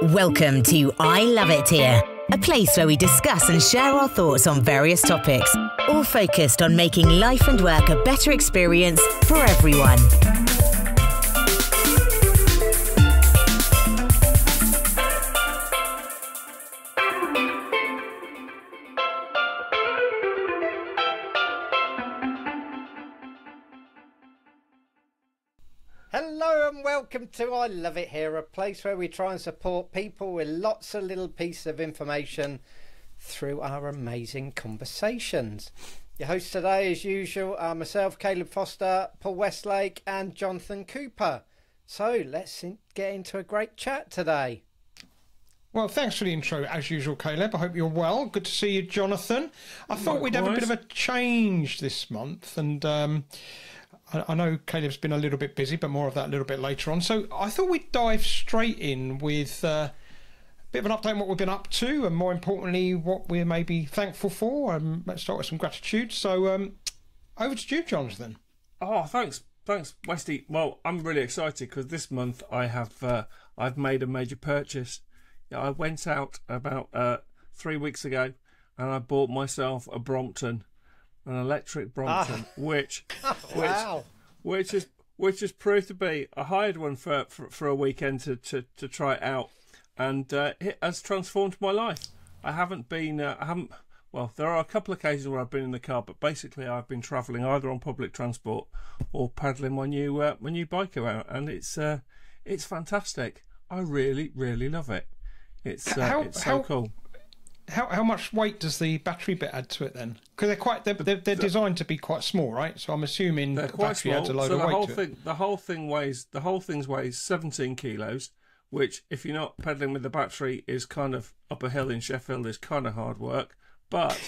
Welcome to I Love It Here, a place where we discuss and share our thoughts on various topics, all focused on making life and work a better experience for everyone. Welcome to I Love It Here, a place where we try and support people with lots of little pieces of information through our amazing conversations. Your hosts today, as usual, are myself, Caleb Foster, Paul Westlake and Jonathan Cooper. So let's get into a great chat today. Well, thanks for the intro, as usual, Caleb. I hope you're well. Good to see you, Jonathan. I thought we'd have a bit of a change this month, and I know Caleb's been a little bit busy, but more of that a little bit later on. So I thought we'd dive straight in with a bit of an update on what we've been up to, and more importantly, what we're maybe thankful for. Let's start with some gratitude. So over to you, Jonathan. Oh, thanks, Westy. Well, I'm really excited because this month I have I've made a major purchase. I went out about 3 weeks ago, and I bought myself a Brompton. An electric Brompton, which has proved to be. I hired one for a weekend to try it out, and it has transformed my life. I haven't been, well, there are a couple of occasions where I've been in the car, but basically I've been travelling either on public transport or paddling my new bike around, and it's fantastic. I really love it. It's so cool. How much weight does the battery bit add to it then? Because they're designed to be quite small, right? So I'm assuming the battery adds a load of weight to it. The whole thing weighs 17 kilos, which if you're not pedalling with the battery is kind of up a hill in Sheffield is kind of hard work. But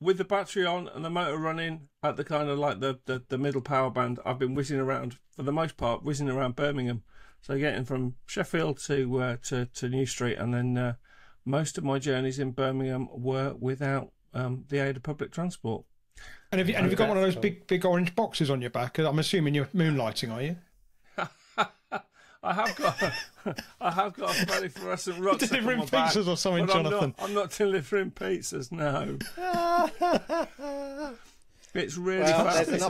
with the battery on and the motor running at the kind of like the middle power band, I've been whizzing around Birmingham. So getting from Sheffield to New Street, and then most of my journeys in Birmingham were without the aid of public transport. And have you got one of those big orange boxes on your back? I'm assuming you're moonlighting, are you? I have got a belly for us and rocks. Delivering on my pizzas back, or something, Jonathan? I'm not delivering pizzas. No. It's really it's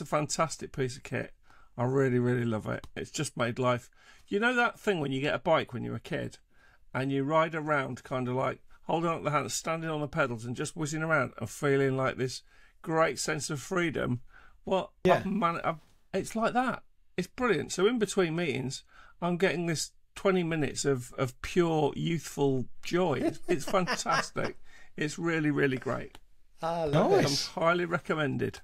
a fantastic piece of kit. I really love it. It's just made life. You know that thing when you get a bike when you're a kid, and you ride around kind of like holding up the hand, standing on the pedals and just whizzing around and feeling like this great sense of freedom. Well, yeah. It's like that. It's brilliant. So in between meetings, I'm getting this 20 minutes of pure youthful joy. It's fantastic. It's really great. I love it. I'm highly recommended.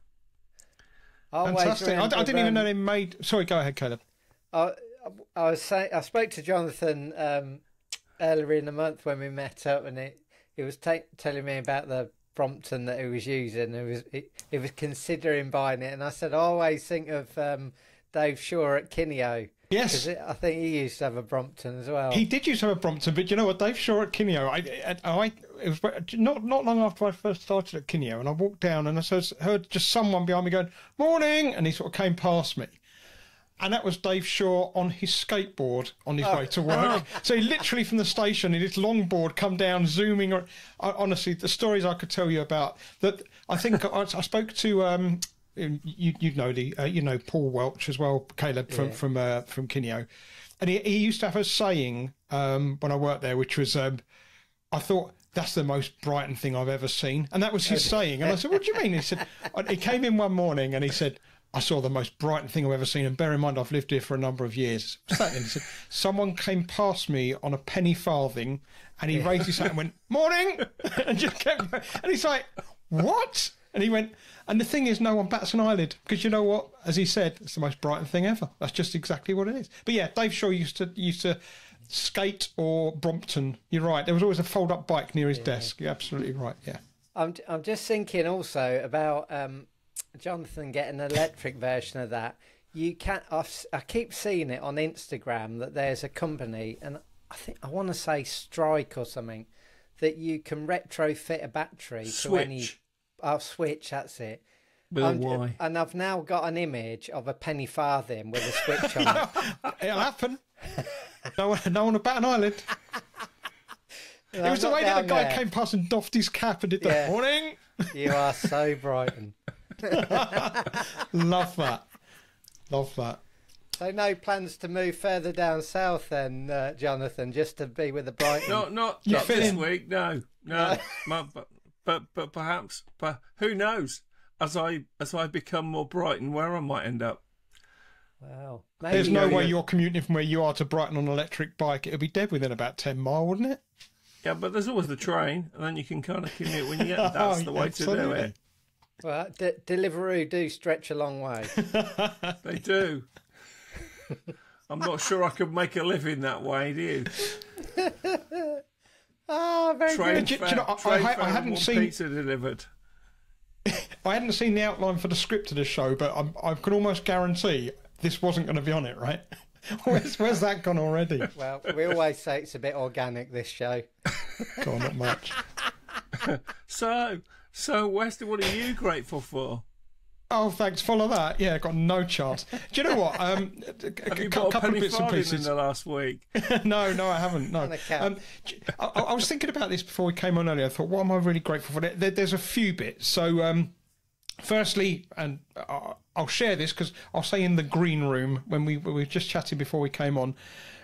Fantastic. I didn't even know they made... Sorry, go ahead, Caleb. I spoke to Jonathan... earlier in the month when we met up, and he was telling me about the Brompton that he was using. He was considering buying it, and I said I always think of Dave Shaw at Kineo. Yes, I think he used to have a Brompton as well. He did used to have a Brompton, but you know what? Dave Shaw at Kineo. It was not long after I first started at Kineo, and I walked down and I heard just someone behind me going "Morning," and he sort of came past me. And that was Dave Shaw on his skateboard on his way to work. So he literally from the station in his longboard come down zooming. Honestly, the stories I could tell you about that. I think I spoke to you know Paul Welch as well, Caleb from Kineo, and he used to have a saying when I worked there, which was I thought, that's the most Brighton thing I've ever seen, and that was his saying. And I said, what do you mean? He said he came in one morning and he said, I saw the most Brighton thing I've ever seen, and bear in mind I've lived here for a number of years. What's that then? He said, someone came past me on a penny farthing, and he raised his hand and went, "Morning," and just kept going. And he's like, "What?" And he went, and the thing is, no one bats an eyelid, because you know what? As he said, it's the most Brighton thing ever. That's just exactly what it is. But yeah, Dave Shaw used to skate or Brompton. You're right. There was always a fold-up bike near his desk. You're absolutely right. Yeah. I'm just thinking also about. Jonathan, get an electric version of that. You can't. I keep seeing it on Instagram that there's a company, and I think I want to say Stryk or something, that you can retrofit a battery to any. Switch. That's it. And I've now got an image of a penny farthing with a switch on. It'll happen. no one about an island. No, it was the way that the guy there. Came past and doffed his cap and did the morning. You are so Brighton. Love that. Love that. So no plans to move further down south then, Jonathan, just to be with the Brighton? Not this week, no. But perhaps, but who knows? As I become more Brighton, where I might end up. Wow. Maybe there's no way you're commuting from where you are to Brighton on an electric bike. It'll be dead within about 10 mile, wouldn't it? Yeah, but there's always the train, and then you can kind of commute when you get there. That's the way absolutely. To do it. Well, Deliveroo do stretch a long way. They do. I'm not sure I could make a living that way, do you? Oh, very train good. Fair, you know, I hadn't seen pizza delivered. I hadn't seen the outline for the script of the show, but I can almost guarantee this wasn't going to be on it, right? Where's that gone already? Well, we always say it's a bit organic, this show. God, not much. So Weston, what are you grateful for? Oh, thanks. Follow that. Yeah, got no chance. Do you know what? Have you bought a couple of bits and pieces in the last week? No, I haven't. No. I was thinking about this before we came on earlier. I thought, what am I really grateful for? There's a few bits. So, firstly, and I'll share this because I'll say in the green room when we were just chatting before we came on,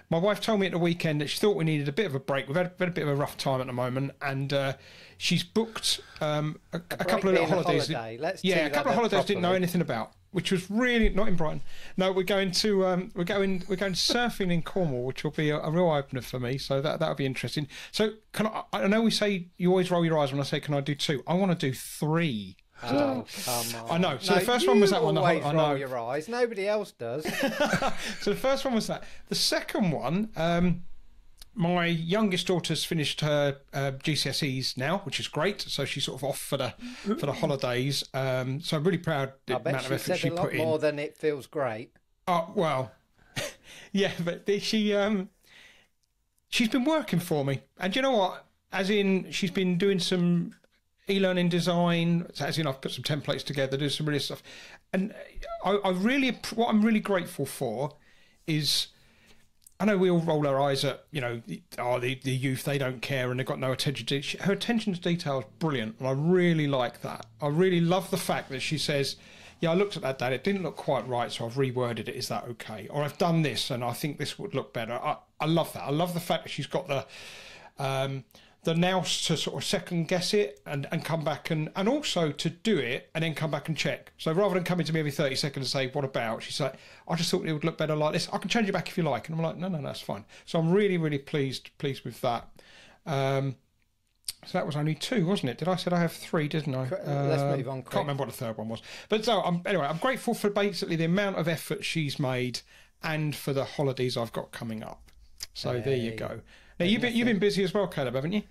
my wife told me at the weekend that she thought we needed a bit of a break. We've had a bit of a rough time at the moment, and she's booked a couple of little holidays. A couple of holidays didn't know anything about, which was really not in Brighton. No, we're going surfing in Cornwall, which will be a real opener for me. So that'll be interesting. So can I know we say you always roll your eyes when I say can I do two? I want to do three. Oh, come on. I know. So the first one was that one. I know. Roll your eyes. Nobody else does. So the first one was that. The second one, my youngest daughter's finished her GCSEs now, which is great. So she's sort of off for the holidays. So I'm really proud the amount of effort she put in. More than it feels great. Oh well, yeah. But she's been working for me, and you know what? As in, she's been doing some e-learning design, as in I've put some templates together, do some really stuff. And what I'm really grateful for is, I know we all roll our eyes at, you know, the youth, they don't care and they've got no attention to detail. Her attention to detail is brilliant, and I really like that. I really love the fact that she says, yeah, I looked at that, Dad, it didn't look quite right, so I've reworded it, is that okay? Or I've done this and I think this would look better. I love that. I love the fact that she's got the nous to sort of second guess it and come back and also to do it and then come back and check. So rather than coming to me every 30 seconds and say, what about? She's like, I just thought it would look better like this. I can change it back if you like. And I'm like, no, that's fine. So I'm really, really pleased with that. So that was only two, wasn't it? Did I said I have three, didn't I? Let's move on quick. Can't remember what the third one was. But so I'm grateful for basically the amount of effort she's made and for the holidays I've got coming up. So there you go. Now, you've been busy as well, Caleb, haven't you?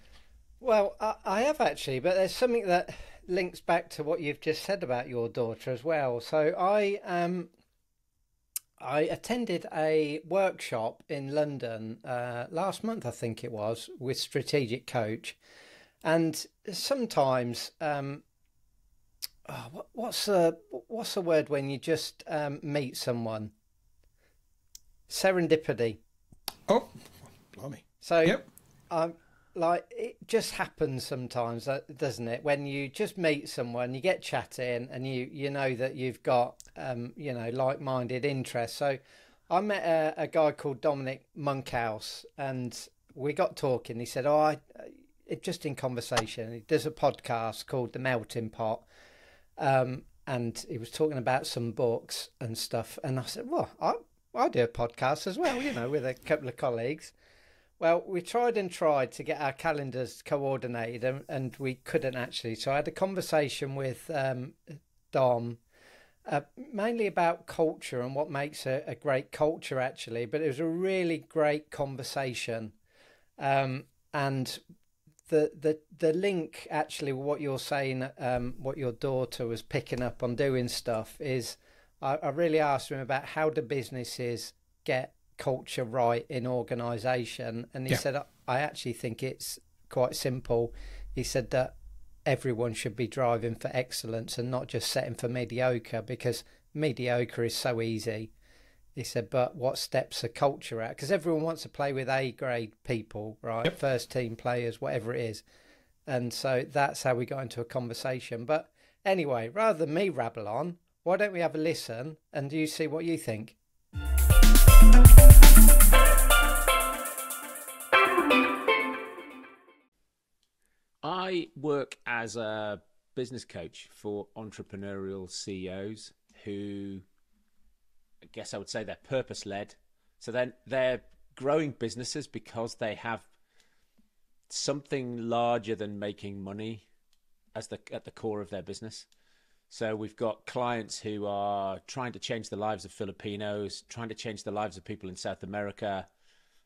Well, I have actually, but there's something that links back to what you've just said about your daughter as well. So I attended a workshop in London last month, I think it was, with Strategic Coach. And sometimes, what's the word when you just meet someone? Serendipity. Oh, blimey. So, yep. Like, it just happens sometimes, doesn't it? When you just meet someone, you get chatting, and you know that you've got, you know, like-minded interests. So I met a guy called Dominic Monkhouse, and we got talking. He said, just in conversation, he does a podcast called The Melting Pot, and he was talking about some books and stuff. And I said, well, I do a podcast as well, you know, with a couple of colleagues. Well, we tried to get our calendars coordinated and we couldn't actually. So I had a conversation with Dom, mainly about culture and what makes a great culture, actually. But it was a really great conversation. And the link, actually, what you're saying, what your daughter was picking up on doing stuff is I really asked him about how do businesses get culture right in organisation, and he said, I actually think it's quite simple. He said that everyone should be driving for excellence and not just setting for mediocre, because mediocre is so easy. He said, but what steps a culture at? Because everyone wants to play with A-grade people, right? Yep. First team players, whatever it is. And so that's how we got into a conversation. But anyway, rather than me rabble on, why don't we have a listen and you see what you think? I work as a business coach for entrepreneurial CEOs who, I guess I would say, they're purpose-led. So then they're growing businesses because they have something larger than making money as at the core of their business. So we've got clients who are trying to change the lives of Filipinos, trying to change the lives of people in South America,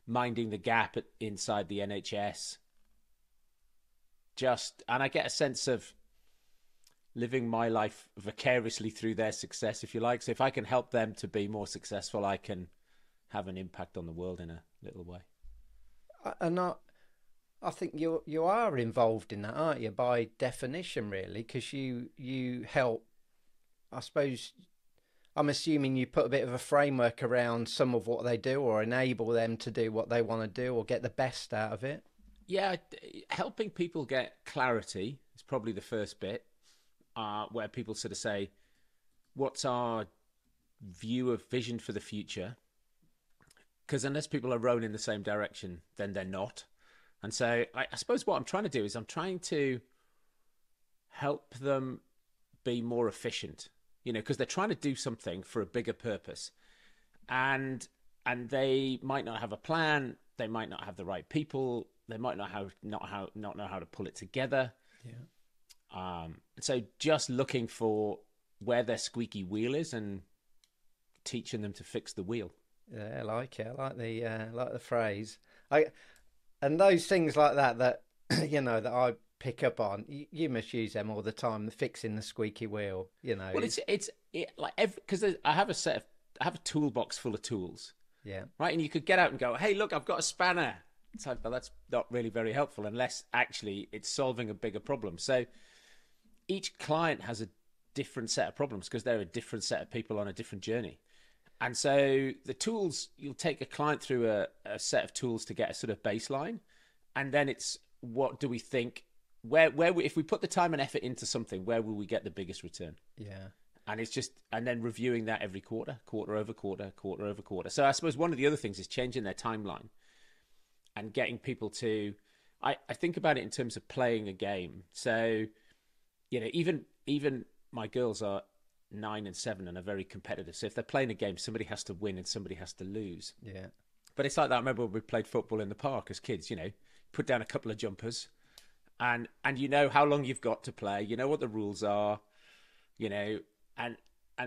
minding the gap inside the NHS. And I get a sense of living my life vicariously through their success, if you like. So if I can help them to be more successful, I can have an impact on the world in a little way. And I think you are involved in that, aren't you, by definition, really? Because you help, I suppose, I'm assuming you put a bit of a framework around some of what they do or enable them to do what they want to do or get the best out of it. Yeah, helping people get clarity is probably the first bit, where people sort of say, what's our view of vision for the future? Because unless people are rowing in the same direction, then they're not. And so I suppose what I'm trying to do is I'm trying to help them be more efficient, you know, because they're trying to do something for a bigger purpose. And they might not have a plan. They might not have the right people. They might not know how to pull it together. Yeah. So just looking for where their squeaky wheel is and teaching them to fix the wheel. Yeah, I like it. I like the phrase. And those things like that you know, that I pick up on. You must use them all the time. The fixing the squeaky wheel. You know. Well, it's like because I have a toolbox full of tools. Yeah. Right, and you could get out and go, hey, look, I've got a spanner. It's like, well, that's not really very helpful unless actually it's solving a bigger problem. So each client has a different set of problems because they're a different set of people on a different journey. And so the tools, you'll take a client through a set of tools to get a sort of baseline. And then it's, what do we think, if we put the time and effort into something, where will we get the biggest return? Yeah. And it's just, and then reviewing that every quarter over quarter. So I suppose one of the other things is changing their timeline. And getting people to, I think about it in terms of playing a game. So, you know, even my girls are 9 and 7 and are very competitive. So if they're playing a game, somebody has to win and somebody has to lose. Yeah. But it's like that. I remember when we played football in the park as kids, you know, put down a couple of jumpers and you know how long you've got to play, you know what the rules are, you know, and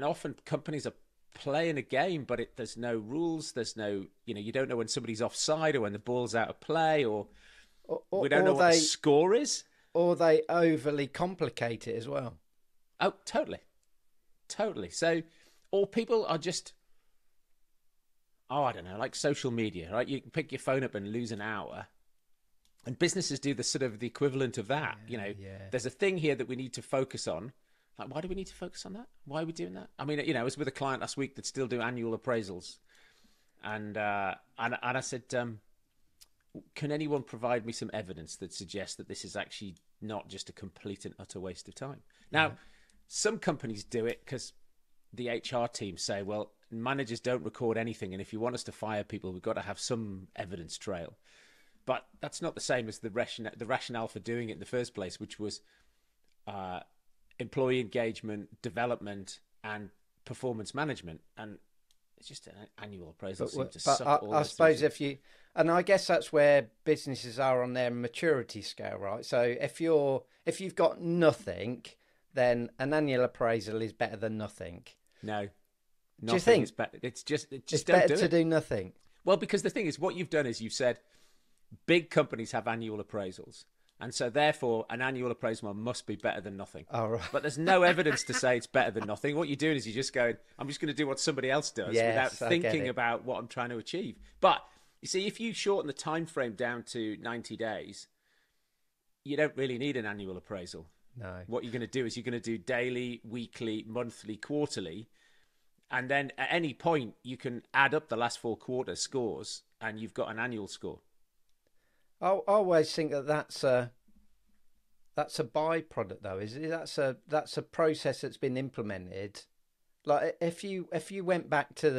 often companies are playing a game, but there's no rules. There's no, you know, you don't know when somebody's offside or when the ball's out of play, or we don't know what the score is. Or they overly complicate it as well. Oh, totally. Totally. So, or people are just, I don't know, like social media, right? You can pick your phone up and lose an hour. And businesses do the sort of the equivalent of that. Yeah, you know, yeah. There's a thing here that we need to focus on. Like, why do we need to focus on that? Why are we doing that? I mean, you know, I was with a client last week that still do annual appraisals. And I said, can anyone provide me some evidence that suggests that this is actually not just a complete and utter waste of time? Now, yeah. Some companies do it because the HR team say, well, managers don't record anything. And if you want us to fire people, we've got to have some evidence trail. But that's not the same as the rationale for doing it in the first place, which was... employee engagement, development, and performance management, and it's just an annual appraisal. I suppose if you, and I guess that's where businesses are on their maturity scale, right? So if you've got nothing, then an annual appraisal is better than nothing. No, do you think it's better? It's better to do nothing. Well, because the thing is, what you've done is you've said big companies have annual appraisals. And so, therefore, an annual appraisal must be better than nothing. Oh, right. But there's no evidence to say it's better than nothing. What you're doing is you're just going, I'm just going to do what somebody else does without thinking about what I'm trying to achieve. But, you see, if you shorten the time frame down to 90 days, you don't really need an annual appraisal. No. What you're going to do is you're going to do daily, weekly, monthly, quarterly. And then at any point, you can add up the last four quarter scores and you've got an annual score. I always think that that's a byproduct, though, isn't it? That's a process that's been implemented. Like if you went back to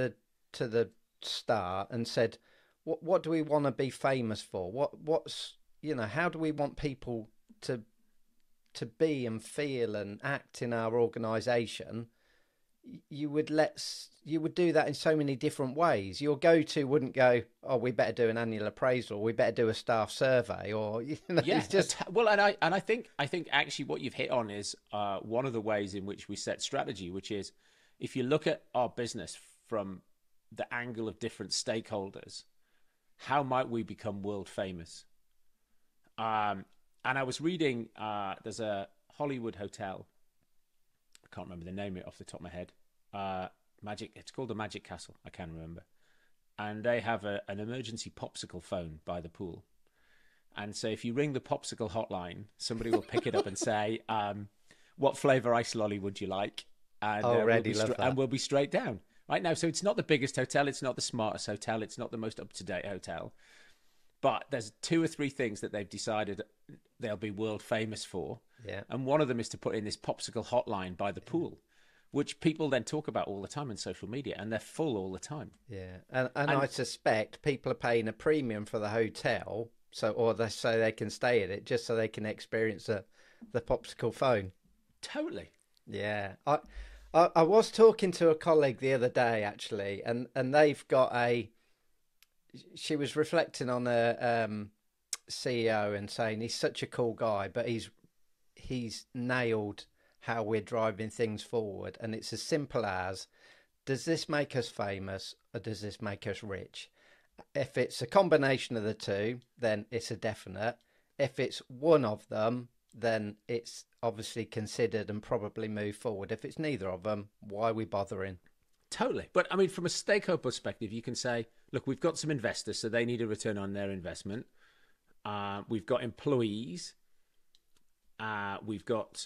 the start and said, what do we want to be famous for? What's, you know, how do we want people to be and feel and act in our organisation? You would do that in so many different ways. Your go-to wouldn't go, oh, we better do an annual appraisal, we better do a staff survey, or you know, yeah, it's just well. And I think actually what you've hit on is one of the ways in which we set strategy, which is if you look at our business from the angle of different stakeholders, how might we become world famous? And I was reading there's a Hollywood hotel. I can't remember the name off the top of my head. Magic. It's called the Magic Castle. I can remember. And they have an emergency popsicle phone by the pool. And so if you ring the popsicle hotline, somebody will pick it up and say, what flavour ice lolly would you like? And, we'll be straight down right now. So it's not the biggest hotel. It's not the smartest hotel. It's not the most up-to-date hotel. But there's two or three things that they've decided they'll be world famous for. Yeah. And one of them is to put in this popsicle hotline by the pool, which people then talk about all the time on social media, and they're full all the time. Yeah. And I suspect people are paying a premium for the hotel, so they can stay at it, just so they can experience the popsicle phone. Totally. Yeah. I was talking to a colleague the other day, actually, and they've got she was reflecting on a CEO and saying he's such a cool guy, but he's nailed how we're driving things forward. And it's as simple as, does this make us famous or does this make us rich? If it's a combination of the two, then it's a definite. If it's one of them, then it's obviously considered and probably move forward. If it's neither of them, why are we bothering? Totally. But I mean, from a stakeholder perspective, you can say, look, we've got some investors, so they need a return on their investment. We've got employees. We've got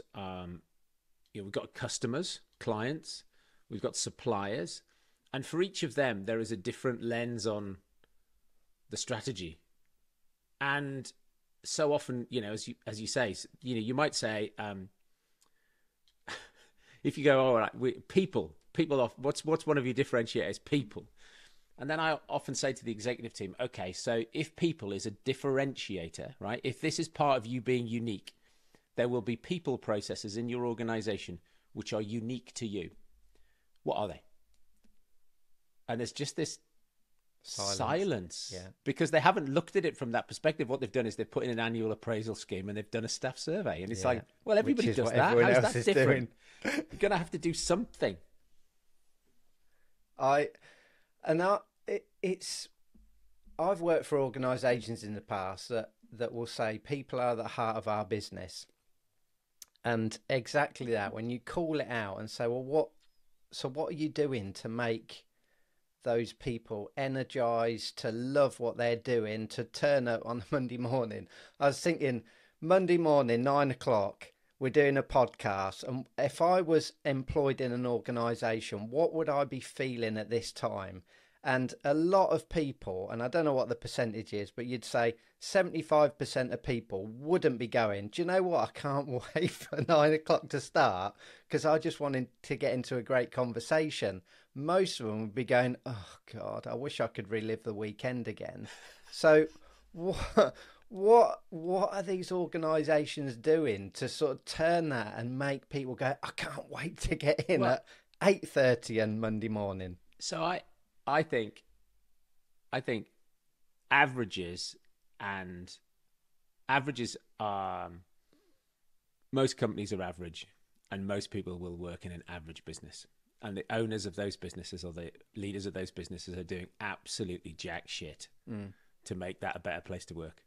customers, clients, we've got suppliers, and for each of them, there is a different lens on the strategy. And so often, you know, as you say, you know, you might say, if you go, all right, people off, what's one of your differentiators? People. And then I often say to the executive team, okay, so if people is a differentiator, right? If this is part of you being unique, there will be people processes in your organization which are unique to you. What are they? And there's just this silence. Yeah. Because they haven't looked at it from that perspective. What they've done is they've put in an annual appraisal scheme and they've done a staff survey. And it's like, well, everybody does that. How is that different? You're going to have to do something. I've worked for organizations in the past that will say people are the heart of our business. And exactly that, when you call it out and say, well, what are you doing to make those people energized, to love what they're doing, to turn up on a Monday morning? I was thinking, Monday morning, 9 o'clock, we're doing a podcast. And if I was employed in an organization, what would I be feeling at this time? And a lot of people, and I don't know what the percentage is, but you'd say 75% of people wouldn't be going, do you know what? I can't wait for 9 o'clock to start because I just wanted to get into a great conversation. Most of them would be going, oh God, I wish I could relive the weekend again. So what are these organisations doing to sort of turn that and make people go, I can't wait to get in at 8:30 on Monday morning? So I think averages are, most companies are average and most people will work in an average business. And the owners of those businesses or the leaders of those businesses are doing absolutely jack shit to make that a better place to work.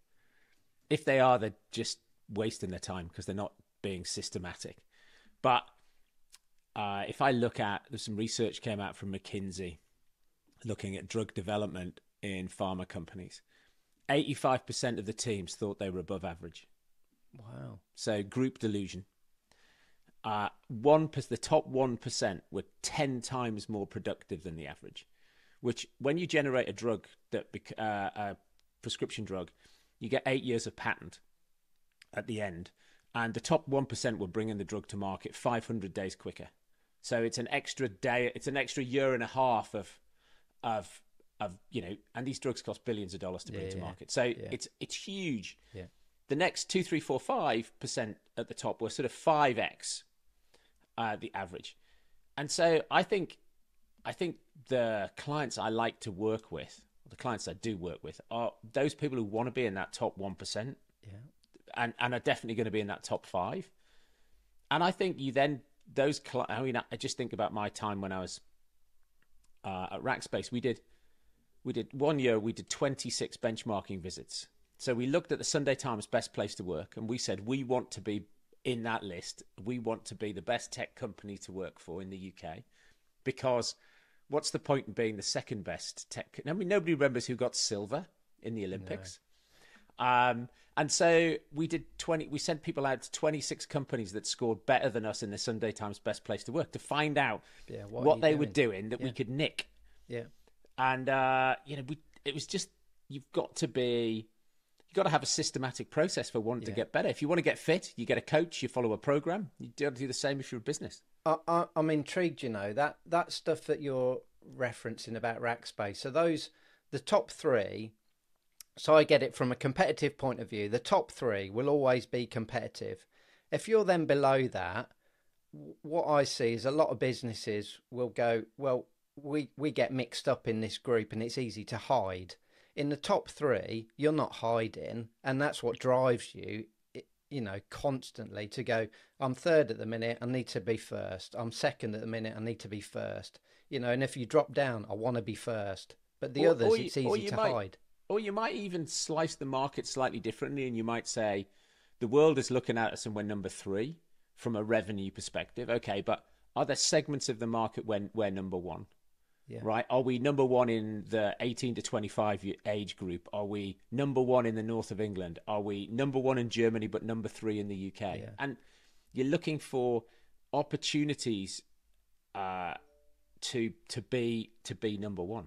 If they are, they're just wasting their time because they're not being systematic. But if I look at, there's some research came out from McKinsey, looking at drug development in pharma companies, 85% of the teams thought they were above average. Wow. So group delusion. the top 1% were 10 times more productive than the average, which when you generate a drug, a prescription drug, you get 8 years of patent at the end. And the top 1% were bringing the drug to market 500 days quicker. So it's an extra day, it's an extra year and a half of you know, and these drugs cost billions of dollars to bring to market. So it's huge. Yeah. The next 2, 3, 4, 5% at the top were sort of 5x the average. And so I think the clients I like to work with, the clients I do work with, are those people who want to be in that top 1%. Yeah. And are definitely going to be in that top 5. And I think you then, I just think about my time when I was at Rackspace. We did 1 year, we did 26 benchmarking visits. So we looked at the Sunday Times Best Place to Work, and we said, we want to be in that list. We want to be the best tech company to work for in the UK, because what's the point in being the second best tech? I mean, nobody remembers who got silver in the Olympics. No. And so we sent people out to 26 companies that scored better than us in the Sunday Times Best Place to Work to find out what they were doing that we could nick. Yeah. And, it was just, you've got to have a systematic process for wanting to get better. If you want to get fit, you get a coach, you follow a program. You do the same if you're a business. I'm intrigued, that stuff that you're referencing about Rackspace. So the top three, so I get it from a competitive point of view. The top three will always be competitive. If you're then below that, what I see is a lot of businesses will go, well, we get mixed up in this group and it's easy to hide. In the top three, you're not hiding. And that's what drives you, constantly to go, I'm third at the minute, I need to be first. I'm second at the minute, I need to be first. And if you drop down, I want to be first. But the others, it's easy to hide. Or you might even slice the market slightly differently, and you might say the world is looking at us and we're number 3 from a revenue perspective. Okay, but are there segments of the market when we're number 1? Yeah. Right? Are we number 1 in the 18 to 25 age group? Are we number 1 in the north of England? Are we number 1 in Germany but number 3 in the UK? Yeah. And you're looking for opportunities to be number 1.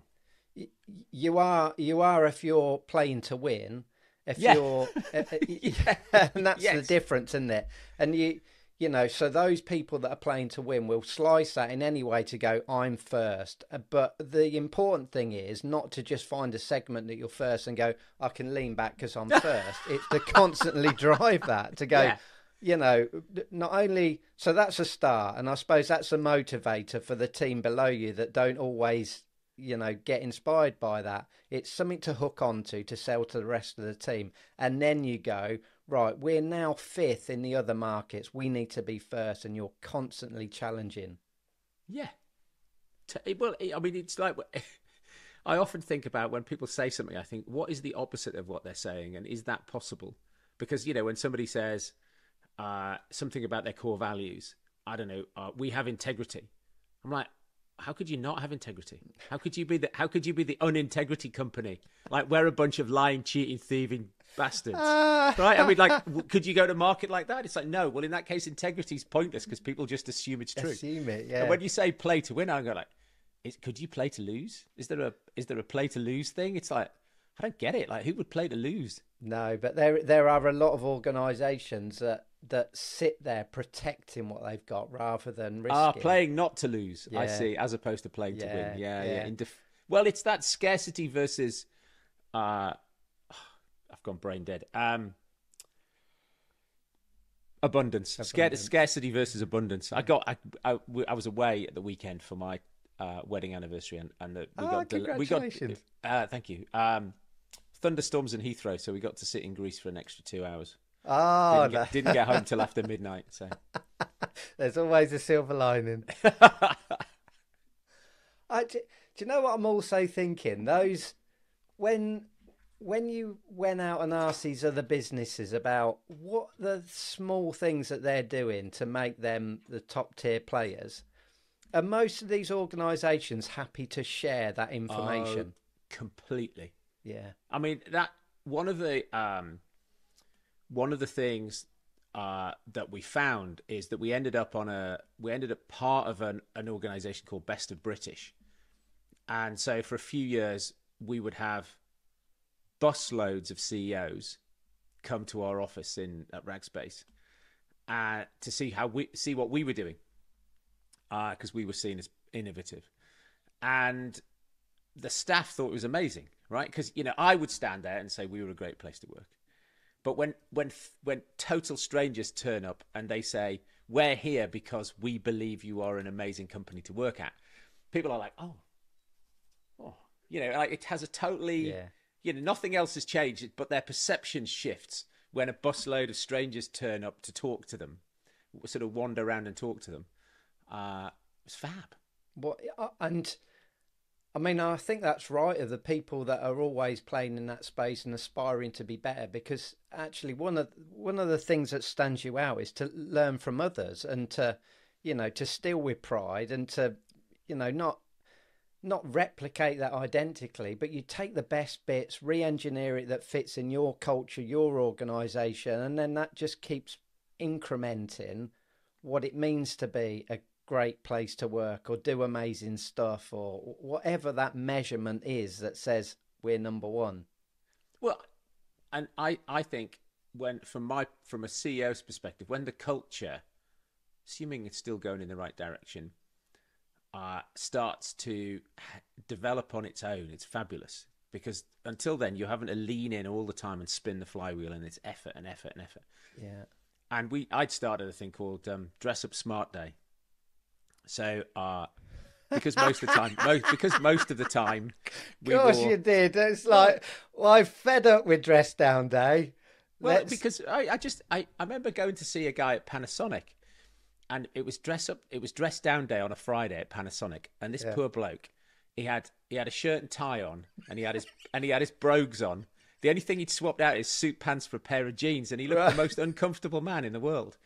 You are if you're playing to win. If you're, and that's the difference, isn't it? And so those people that are playing to win will slice that in any way to go, I'm first. But the important thing is not to just find a segment that you're first and go, I can lean back because I'm first. It's to constantly drive that to go. Yeah. Not only, so that's a start, and I suppose that's a motivator for the team below you that don't always, get inspired by that. It's something to hook onto, to sell to the rest of the team. And then you go, right, we're now 5th in the other markets. We need to be first. And you're constantly challenging. Yeah. Well, I mean, it's like, I often think about when people say something, I think, what is the opposite of what they're saying? And is that possible? Because, when somebody says something about their core values, I don't know, we have integrity. I'm like, how could you not have integrity? How could you be the unintegrity company? Like, we're a bunch of lying, cheating, thieving bastards, right? I mean, could you go to market like that? It's like, no. Well, in that case, integrity is pointless because people just assume it's true. Assume it, yeah. And when you say play to win, I go like, could you play to lose? Is there a play to lose thing? It's like, I don't get it. Like, who would play to lose? No, but there are a lot of organisations that sit there protecting what they've got rather than risking. Playing not to lose, I see, as opposed to playing to win. Yeah. Well, it's that scarcity versus... I've gone brain dead. Abundance. Scarcity versus abundance. Yeah. I was away at the weekend for my wedding anniversary, congratulations. Thank you. Thunderstorms in Heathrow, so we got to sit in Greece for an extra 2 hours. Didn't get home till after midnight. So there's always a silver lining. Do you know what I'm also thinking? Those when you went out and asked these other businesses about what the small things that they're doing to make them the top tier players, are most of these organisations happy to share that information? Completely. Yeah. I mean, one of the things that we found is that we ended up on a, we ended up part of an organization called Best of British. And so for a few years, we would have busloads of CEOs come to our office in at Rackspace to see how we see what we were doing, because we were seen as innovative, and the staff thought it was amazing, right? Because you know I would stand there and say we were a great place to work, but when total strangers turn up and they say we're here because we believe you are an amazing company to work at, people are like, oh, you know, like it has a totally. Yeah. You know, nothing else has changed, but their perception shifts when a busload of strangers turn up to talk to them, sort of wander around and talk to them. It's fab. Well, and I mean, I think that's right of the people that are always playing in that space and aspiring to be better, because actually one of the things that stands you out is to learn from others and to, you know, to steal with pride and to, you know, not replicate that identically, but you take the best bits, re-engineer it that fits in your culture, your organisation, and then that just keeps incrementing what it means to be a great place to work or do amazing stuff or whatever that measurement is that says we're number one. Well, and I think when from a CEO's perspective, when the culture, assuming it's still going in the right direction, starts to develop on its own, it's fabulous, because until then you're having to lean in all the time and spin the flywheel, and it's effort and effort and effort. Yeah. And I'd started a thing called Dress Up Smart Day. So because most of the time, we course wore... you did. It's like, well, I'm fed up with dress down day. Well, because I remember going to see a guy at Panasonic. And it was dress down day on a Friday at Panasonic, and this poor bloke, he had a shirt and tie on, and he had his brogues on. The only thing he'd swapped out is suit pants for a pair of jeans, and he looked the most uncomfortable man in the world.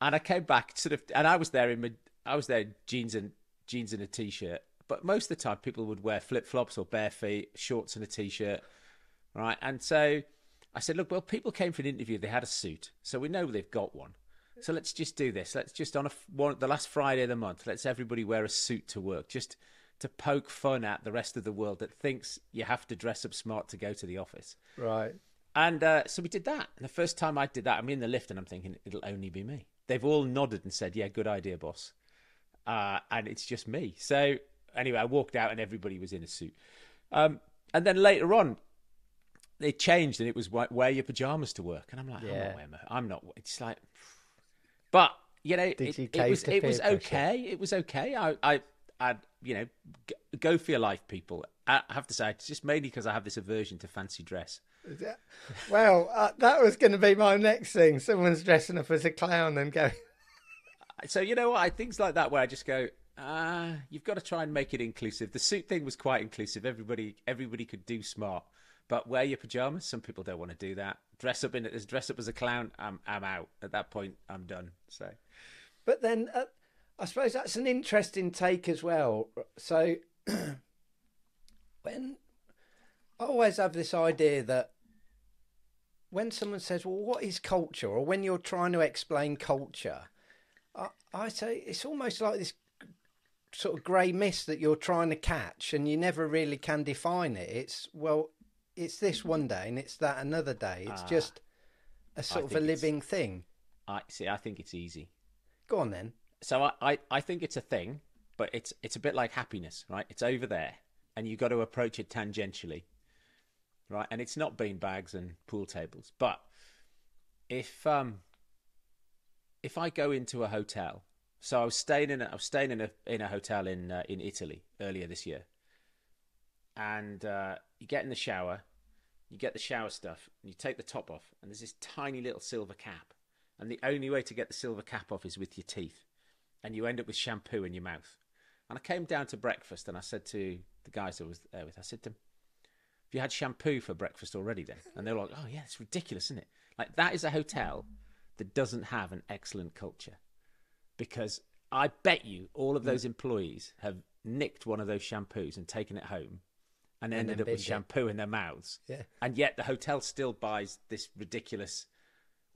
And I came back sort of, and I was there in jeans and a t-shirt, but most of the time people would wear flip flops or bare feet, shorts and a t-shirt, right? And so I said, look, well, people came for an interview, they had a suit, so we know they've got one. So let's just do this. Let's just the last Friday of the month, let's everybody wear a suit to work, just to poke fun at the rest of the world that thinks you have to dress up smart to go to the office. Right. And so we did that. And the first time I did that, I'm in the lift and I'm thinking it'll only be me. They've all nodded and said, yeah, good idea, boss. And it's just me. So anyway, I walked out and everybody was in a suit. And then later on, they changed and it was wear your pajamas to work. And I'm like, yeah. I'm not. It's like... But you know, it was okay. Pressure. It was okay. I you know, go for your life, people. I have to say, it's just mainly because I have this aversion to fancy dress. Yeah. Well, that was going to be my next thing. Someone's dressing up as a clown and going. So you know what? I things like that where I just go, you've got to try and make it inclusive. The suit thing was quite inclusive. Everybody could do smart, but wear your pajamas. Some people don't want to do that. Dress up as a clown. I'm out at that point. I'm done. So, but then I suppose that's an interesting take as well. So, when I always have this idea that when someone says, "Well, what is culture?" or when you're trying to explain culture, I say it's almost like this sort of grey mist that you're trying to catch, and you never really can define it. It's this one day and it's that another day. It's just a sort of a living thing. I think it's easy. Go on then. So I think it's a thing, but it's a bit like happiness, right? It's over there and you've got to approach it tangentially, right? And it's not beanbags and pool tables. But if I go into a hotel, so I was staying in a hotel in Italy earlier this year. And you get in the shower, you get the shower stuff, and you take the top off, and there's this tiny little silver cap. And the only way to get the silver cap off is with your teeth. And you end up with shampoo in your mouth. And I came down to breakfast, and I said to the guys I was there with, I said to them, have you had shampoo for breakfast already then? And they were like, oh, yeah, it's ridiculous, isn't it? Like, that is a hotel that doesn't have an excellent culture. Because I bet you all of those employees have nicked one of those shampoos and taken it home. And ended up with shampoo in their mouths. Yeah. And yet the hotel still buys this ridiculous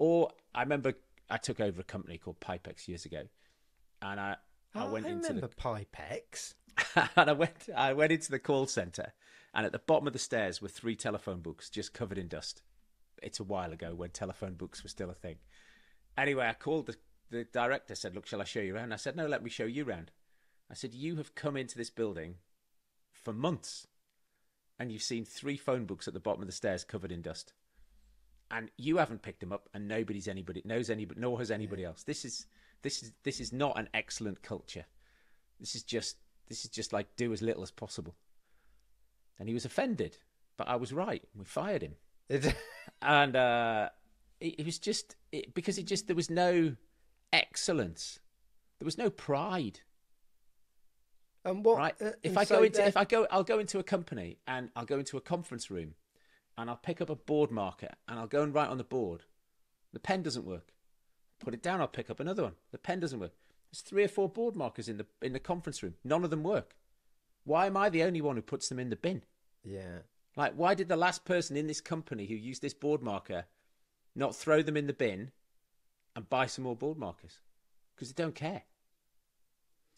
Or I remember I took over a company called Pipex years ago, and I went into Pipex and I went into the call center, and at the bottom of the stairs were three telephone books just covered in dust. It's a while ago when telephone books were still a thing. Anyway, I called the director, said, look, shall I show you around? And I said, no, let me show you around. I said, you have come into this building for months and you've seen three phone books at the bottom of the stairs covered in dust, and you haven't picked them up, and nobody knows anybody else. This is not an excellent culture. This is just like do as little as possible. And he was offended, but I was right. We fired him. And it was just there was no excellence. There was no pride. And what? Right? I'll go into a company and I'll go into a conference room and I'll pick up a board marker and I'll go and write on the board. The pen doesn't work. Put it down. I'll pick up another one. The pen doesn't work. There's 3 or 4 board markers in the conference room. None of them work. Why am I the only one who puts them in the bin? Yeah. Like, why did the last person in this company who used this board marker not throw them in the bin and buy some more board markers? Because they don't care.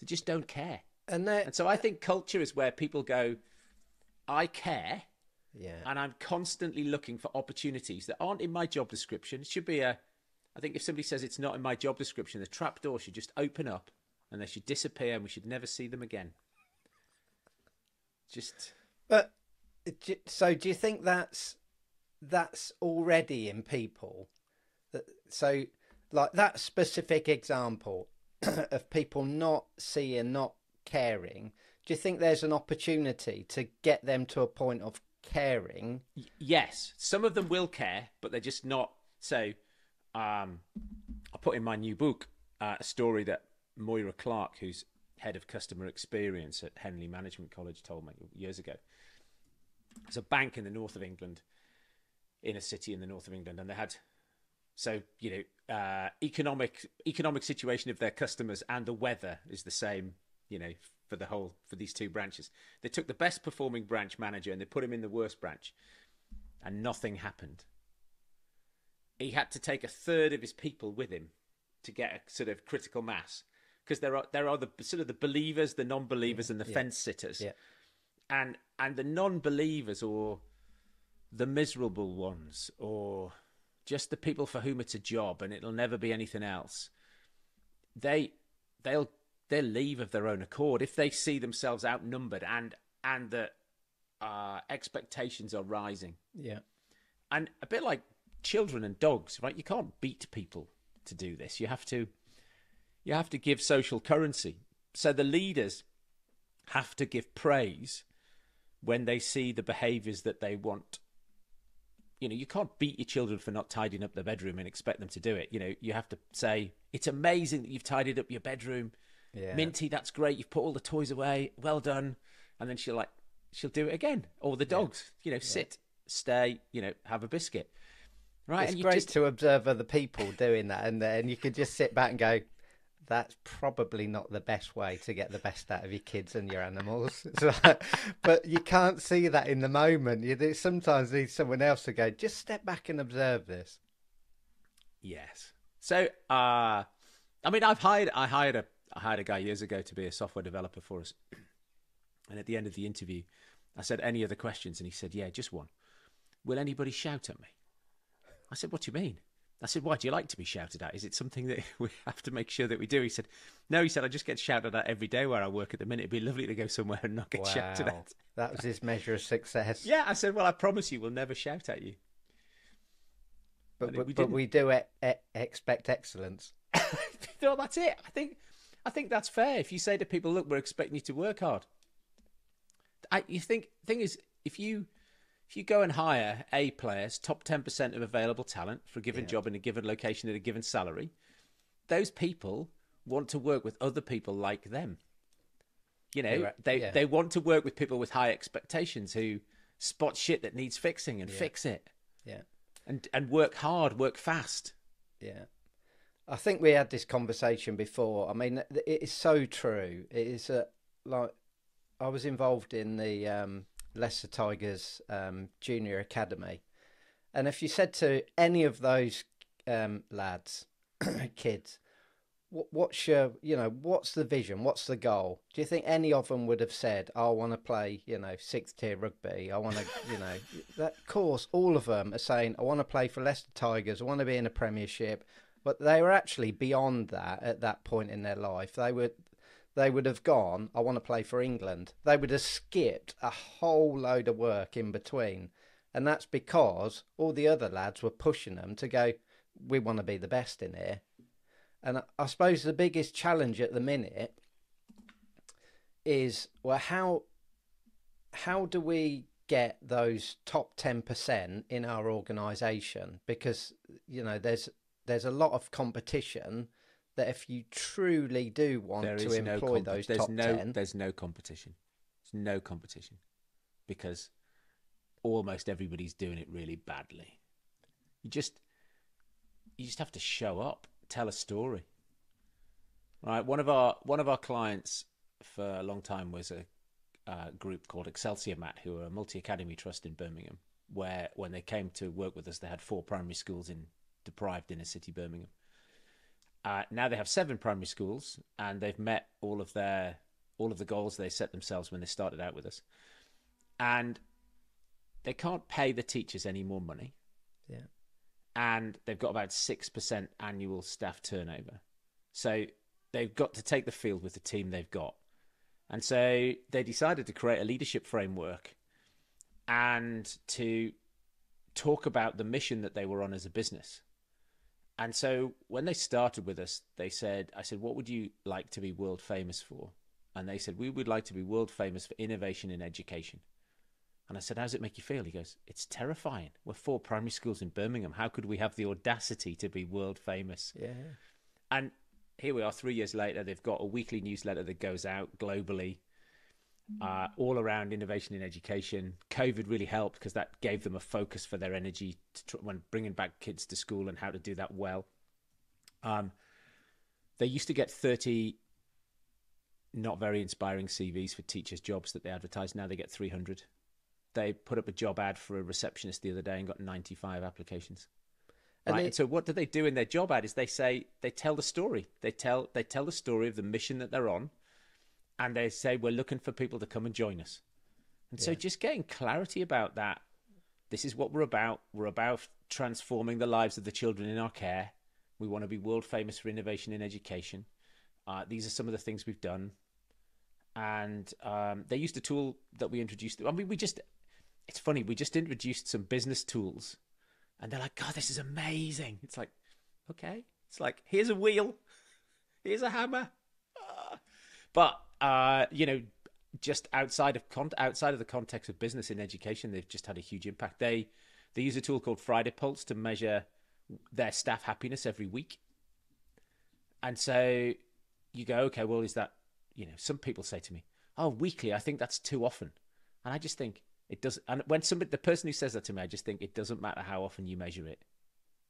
They just don't care. And so I think culture is where people go, I care. Yeah. And I'm constantly looking for opportunities that aren't in my job description. It should be I think if somebody says it's not in my job description, the trapdoor should just open up and they should disappear and we should never see them again. So do you think that's already in people? So like that specific example of people not seeing, not caring, do you think there's an opportunity to get them to a point of caring? Yes. Some of them will care, but they're just not. So I put in my new book a story that Moira Clark, who's head of customer experience at Henley Management College, told me years ago. There's a bank in the north of England, in a city in the north of England, and they had, so, you know, economic situation of their customers and the weather is the same, you know, for these two branches. They took the best performing branch manager and they put him in the worst branch, and nothing happened. He had to take a third of his people with him to get a sort of critical mass, because there are the sort of the believers, the non-believers, and the fence sitters. Yeah. And the non-believers, or the miserable ones, or just the people for whom it's a job and it'll never be anything else, they'll leave of their own accord if they see themselves outnumbered and the expectations are rising. Yeah, and a bit like children and dogs, right? You can't beat people to do this. You have to give social currency. So the leaders have to give praise when they see the behaviours that they want. You know, you can't beat your children for not tidying up their bedroom and expect them to do it. You know, you have to say, it's amazing that you've tidied up your bedroom. Yeah. Minty, that's great. You've put all the toys away. Well done. And then she'll do it again. Or the dogs, you know, sit, stay, you know, have a biscuit. Right. It's great to observe other people doing that. And then you could just sit back and go, that's probably not the best way to get the best out of your kids and your animals. Like, but you can't see that in the moment. You sometimes need someone else to go, just step back and observe this. Yes. So, I mean, I hired a guy years ago to be a software developer for us. And at the end of the interview, I said, any other questions? And he said, yeah, just one. Will anybody shout at me? I said, what do you mean? I said, why do you like to be shouted at? Is it something that we have to make sure that we do? He said, no, he said, I just get shouted at every day where I work at the minute. It'd be lovely to go somewhere and not get shouted at. That was his measure of success. Yeah, I said, well, I promise you we'll never shout at you. But we do expect excellence. No, that's it. I think that's fair. If you say to people, look, we're expecting you to work hard. Thing is, if you go and hire A players, top 10% of available talent for a given job in a given location at a given salary, those people want to work with other people like them. You know, they want to work with people with high expectations who spot shit that needs fixing and fix it. Yeah. And work hard, work fast. Yeah. I think we had this conversation before. I mean, it is so true. It is like I was involved in the Leicester Tigers Junior Academy, and if you said to any of those lads, kids, what's your, you know, what's the vision? What's the goal? Do you think any of them would have said, I want to play, you know, 6th tier rugby. I want to, you know, that course, all of them are saying, I want to play for Leicester Tigers. I want to be in a Premiership. But they were actually beyond that at that point in their life. They would have gone, I want to play for England. They would have skipped a whole load of work in between. And that's because all the other lads were pushing them to go, we want to be the best in here. And I suppose the biggest challenge at the minute is, well, how do we get those top 10% in our organisation? Because, you know, there's a lot of competition that if you truly do want to employ those top 10... There's no competition. There's no competition because almost everybody's doing it really badly. You just have to show up. Tell a story, right? One of our clients for a long time was a group called Excelsior MAT, who are a multi-academy trust in Birmingham, where when they came to work with us, they had 4 primary schools in deprived inner city Birmingham. Now they have 7 primary schools, and they've met all of the goals they set themselves when they started out with us. And they can't pay the teachers any more money. Yeah. And they've got about 6% annual staff turnover. So they've got to take the field with the team they've got. And so they decided to create a leadership framework and to talk about the mission that they were on as a business. And so when they started with us, I said, what would you like to be world famous for? And they said, we would like to be world famous for innovation in education. And I said, how does it make you feel? He goes, it's terrifying. We're 4 primary schools in Birmingham. How could we have the audacity to be world famous? Yeah. And here we are 3 years later. They've got a weekly newsletter that goes out globally, all around innovation in education. COVID really helped because that gave them a focus for their energy when bringing back kids to school and how to do that well. They used to get 30 not very inspiring CVs for teachers' jobs that they advertised. Now they get 300. They put up a job ad for a receptionist the other day and got 95 applications. Right? And so what do they do in their job ad is they tell the story. They tell the story of the mission that they're on, and they say, we're looking for people to come and join us. And yeah. So just getting clarity about that. This is what we're about. We're about transforming the lives of the children in our care. We want to be world famous for innovation in education. These are some of the things we've done. And they used a tool that we introduced. I mean, it's funny, we just introduced some business tools and they're like, God, this is amazing. It's like, okay. It's like, here's a wheel. Here's a hammer. But you know, just outside of the context of business in education, they've just had a huge impact. They use a tool called Friday Pulse to measure their staff happiness every week. And so you go, okay, well, is that, you know, some people say to me, oh, weekly, I think that's too often. And I just think, it doesn't, and when the person who says that to me, I just think it doesn't matter how often you measure it.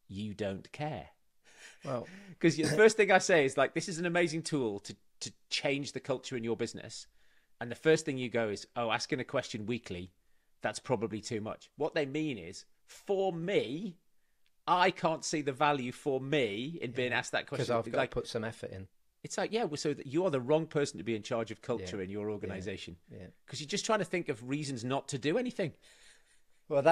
You don't care. Well, because the first thing I say is like, this is an amazing tool to change the culture in your business. And the first thing you go is, oh, asking a question weekly, that's probably too much. What they mean is, for me, I can't see the value for me in being asked that question. Because I've got to put some effort in. It's like, yeah, well, so that you are the wrong person to be in charge of culture in your organisation. Yeah. Because you're just trying to think of reasons not to do anything. Well,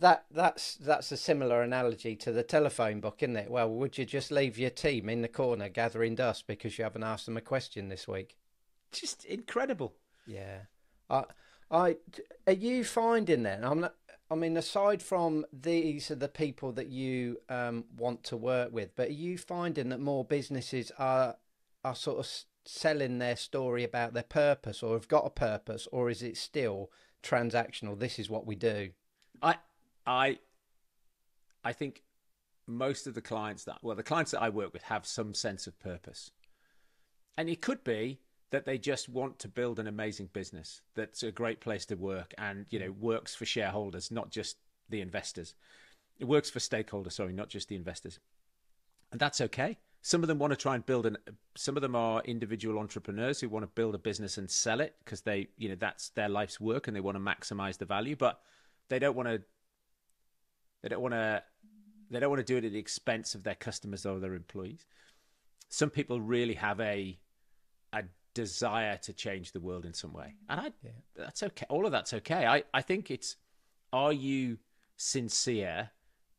that's a similar analogy to the telephone book, isn't it? Well, would you just leave your team in the corner gathering dust because you haven't asked them a question this week? Just incredible. Yeah. Are you finding then? I mean, aside from these are the people that you want to work with, but are you finding that more businesses are sort of selling their story about their purpose, or have got a purpose, or is it still transactional? This is what we do. I think most of the clients that I work with have some sense of purpose, and it could be that they just want to build an amazing business that's a great place to work, and you know, works for shareholders, not just the investors. It works for stakeholders, sorry, not just the investors, and that's okay. Some of them want to try and some of them are individual entrepreneurs who want to build a business and sell it because they, you know, that's their life's work and they want to maximize the value, but they don't want to They don't want to do it at the expense of their customers or their employees. Some people really have a desire to change the world in some way. And that's okay. All of that's okay. I think it's, are you sincere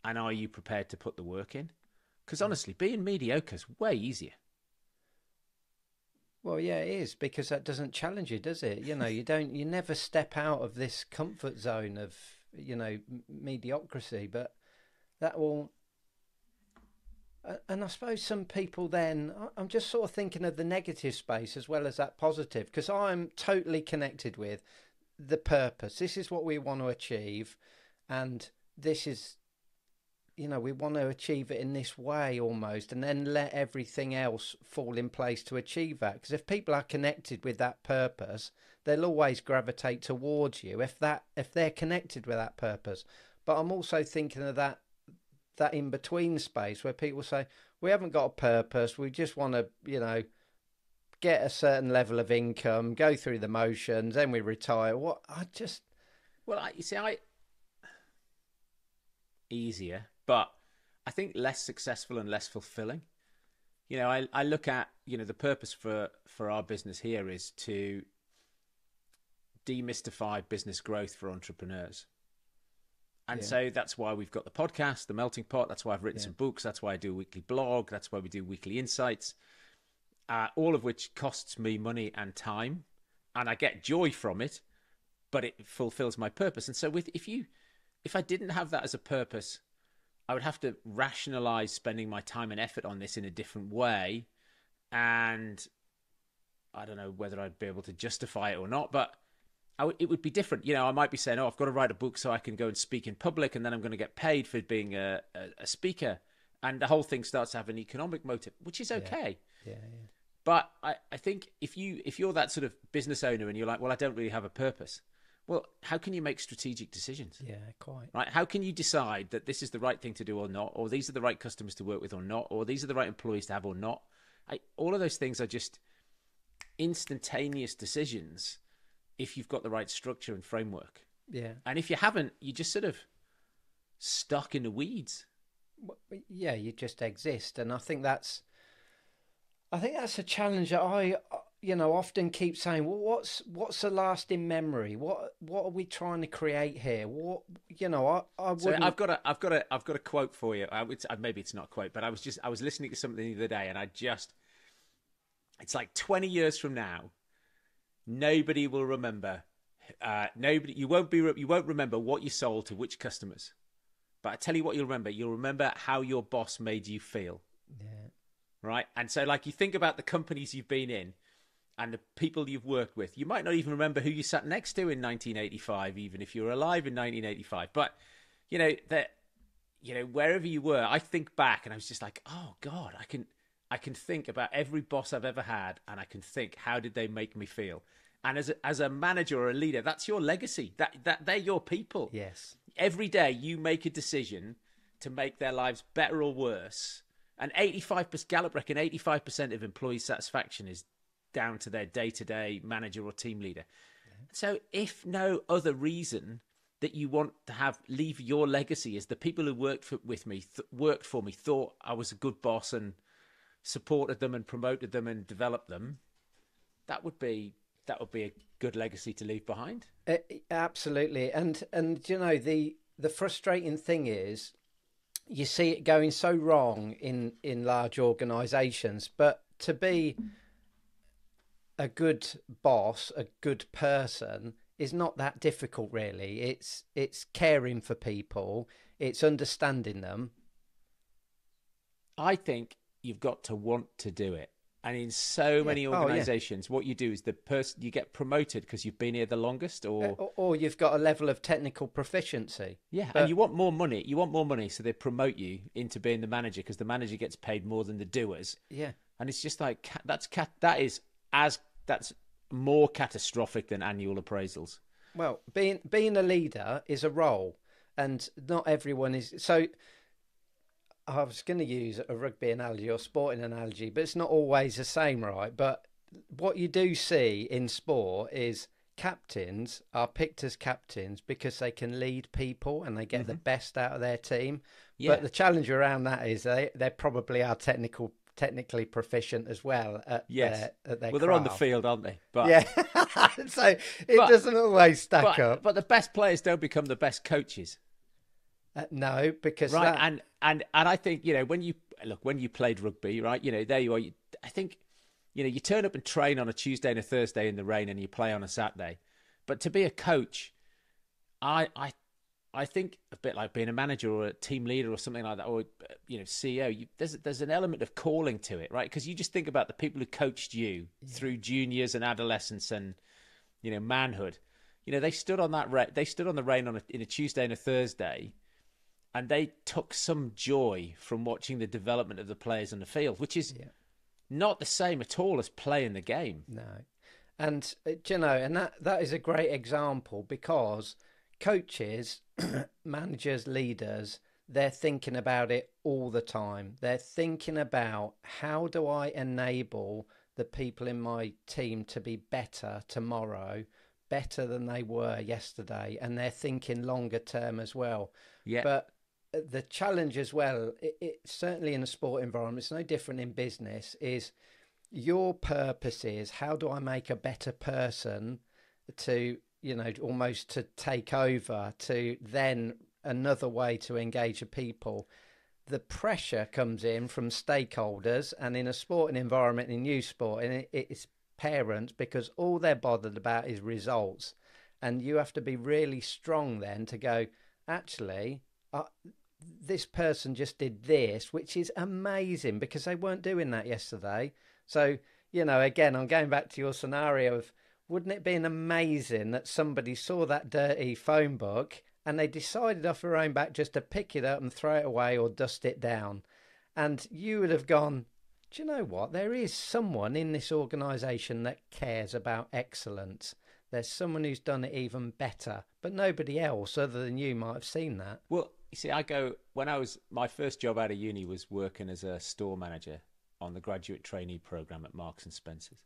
and are you prepared to put the work in? Because honestly, being mediocre is way easier. Well, yeah, it is, because that doesn't challenge you, does it? You know, you never step out of this comfort zone of, you know, mediocrity, but that will. And I suppose some people then, I'm just sort of thinking of the negative space as well as that positive, because I'm totally connected with the purpose. This is what we want to achieve. And this is, you know, we want to achieve it in this way almost, and then let everything else fall in place to achieve that. Because if people are connected with that purpose, they'll always gravitate towards you if they're connected with that purpose. But I'm also thinking of that in-between space where people say, we haven't got a purpose, we just want to, you know, get a certain level of income, go through the motions, then we retire. Easier, but I think less successful and less fulfilling. You know, I look at, you know, the purpose for our business here is to demystify business growth for entrepreneurs. And so that's why we've got the podcast, The Melting Pot. That's why I've written some books. That's why I do a weekly blog. That's why we do weekly insights, all of which costs me money and time. And I get joy from it, but it fulfills my purpose. And so if I didn't have that as a purpose, I would have to rationalize spending my time and effort on this in a different way. And I don't know whether I'd be able to justify it or not, but it would be different. You know, I might be saying, oh, I've got to write a book so I can go and speak in public, and then I'm going to get paid for being a speaker. And the whole thing starts to have an economic motive, which is okay. Yeah. But I think if you're that sort of business owner and you're like, well, I don't really have a purpose. Well, how can you make strategic decisions? Yeah, quite. Right? How can you decide that this is the right thing to do or not, or these are the right customers to work with or not, or these are the right employees to have or not? All of those things are just instantaneous decisions if you've got the right structure and framework. Yeah. And if you haven't, you're just sort of stuck in the weeds. Yeah, you just exist. And I think that's a challenge that you know, often keep saying, well, what's a lasting memory? What are we trying to create here? What, you know, I would. So I've got a quote for you. Maybe it's not a quote, but I was listening to something the other day, and it's like 20 years from now, nobody will remember. You won't remember what you sold to which customers, but I tell you what you'll remember. You'll remember how your boss made you feel. Yeah. Right. And so, like, you think about the companies you've been in and the people you've worked with. You might not even remember who you sat next to in 1985, even if you were alive in 1985. But, you know, wherever you were, I think back and I was just like, oh God, I can think about every boss I've ever had, and I can think, how did they make me feel? And as a manager or a leader, that's your legacy. That they're your people. Yes. Every day you make a decision to make their lives better or worse. And Gallup reckon 85% of employee satisfaction is down to their day-to-day manager or team leader. Yeah. So if no other reason that you want to leave your legacy is the people who worked for me thought I was a good boss and supported them and promoted them and developed them, that would be a good legacy to leave behind. Absolutely. And you know, the frustrating thing is you see it going so wrong in large organisations, but to be a good boss, a good person, is not that difficult, really. It's caring for people. It's understanding them. I think you've got to want to do it. And in so many organisations, what you do is you get promoted because you've been here the longest, or you've got a level of technical proficiency. Yeah, but... and you want more money. You want more money, so they promote you into being the manager because the manager gets paid more than the doers. Yeah, and it's just like that's more catastrophic than annual appraisals. Well, being a leader is a role, and not everyone is so. I was going to use a rugby analogy or sporting analogy, but it's not always the same, right? But what you do see in sport is captains are picked as captains because they can lead people and they get the best out of their team. Yeah. But the challenge around that is they probably are technically proficient as well at their well, they're craft. On the field, aren't they? But so it doesn't always stack up. But the best players don't become the best coaches. No, because and I think, you know, when you played rugby, right? You know, there you are. I think, you know, you turn up and train on a Tuesday and a Thursday in the rain, and you play on a Saturday. But to be a coach, I think a bit like being a manager or a team leader or something like that, or, you know, CEO, there's an element of calling to it, right? Because you just think about the people who coached you through juniors and adolescence and, you know, manhood. You know, they stood on the rain in a Tuesday and a Thursday, and they took some joy from watching the development of the players on the field, which is not the same at all as playing the game. No. And, you know, and that is a great example, because coaches, managers, leaders, they're thinking about it all the time. They're thinking about, how do I enable the people in my team to be better tomorrow, better than they were yesterday? And they're thinking longer term as well. Yeah. But the challenge as well, it certainly in a sport environment, it's no different in business, is your purpose is, how do I make a better person to, you know, almost to take over, to then another way to engage the people. The pressure comes in from stakeholders, and in a sporting environment, in youth sport, and it's parents, because all they're bothered about is results. And you have to be really strong then to go, actually, this person just did this, which is amazing, because they weren't doing that yesterday. So, you know, again, I'm going back to your scenario of, wouldn't it be amazing that somebody saw that dirty phone book and they decided off their own back just to pick it up and throw it away or dust it down? And you would have gone, do you know what? There is someone in this organisation that cares about excellence. There's someone who's done it even better, but nobody else other than you might have seen that. Well, you see, my first job out of uni was working as a store manager on the graduate trainee programme at Marks and Spencers.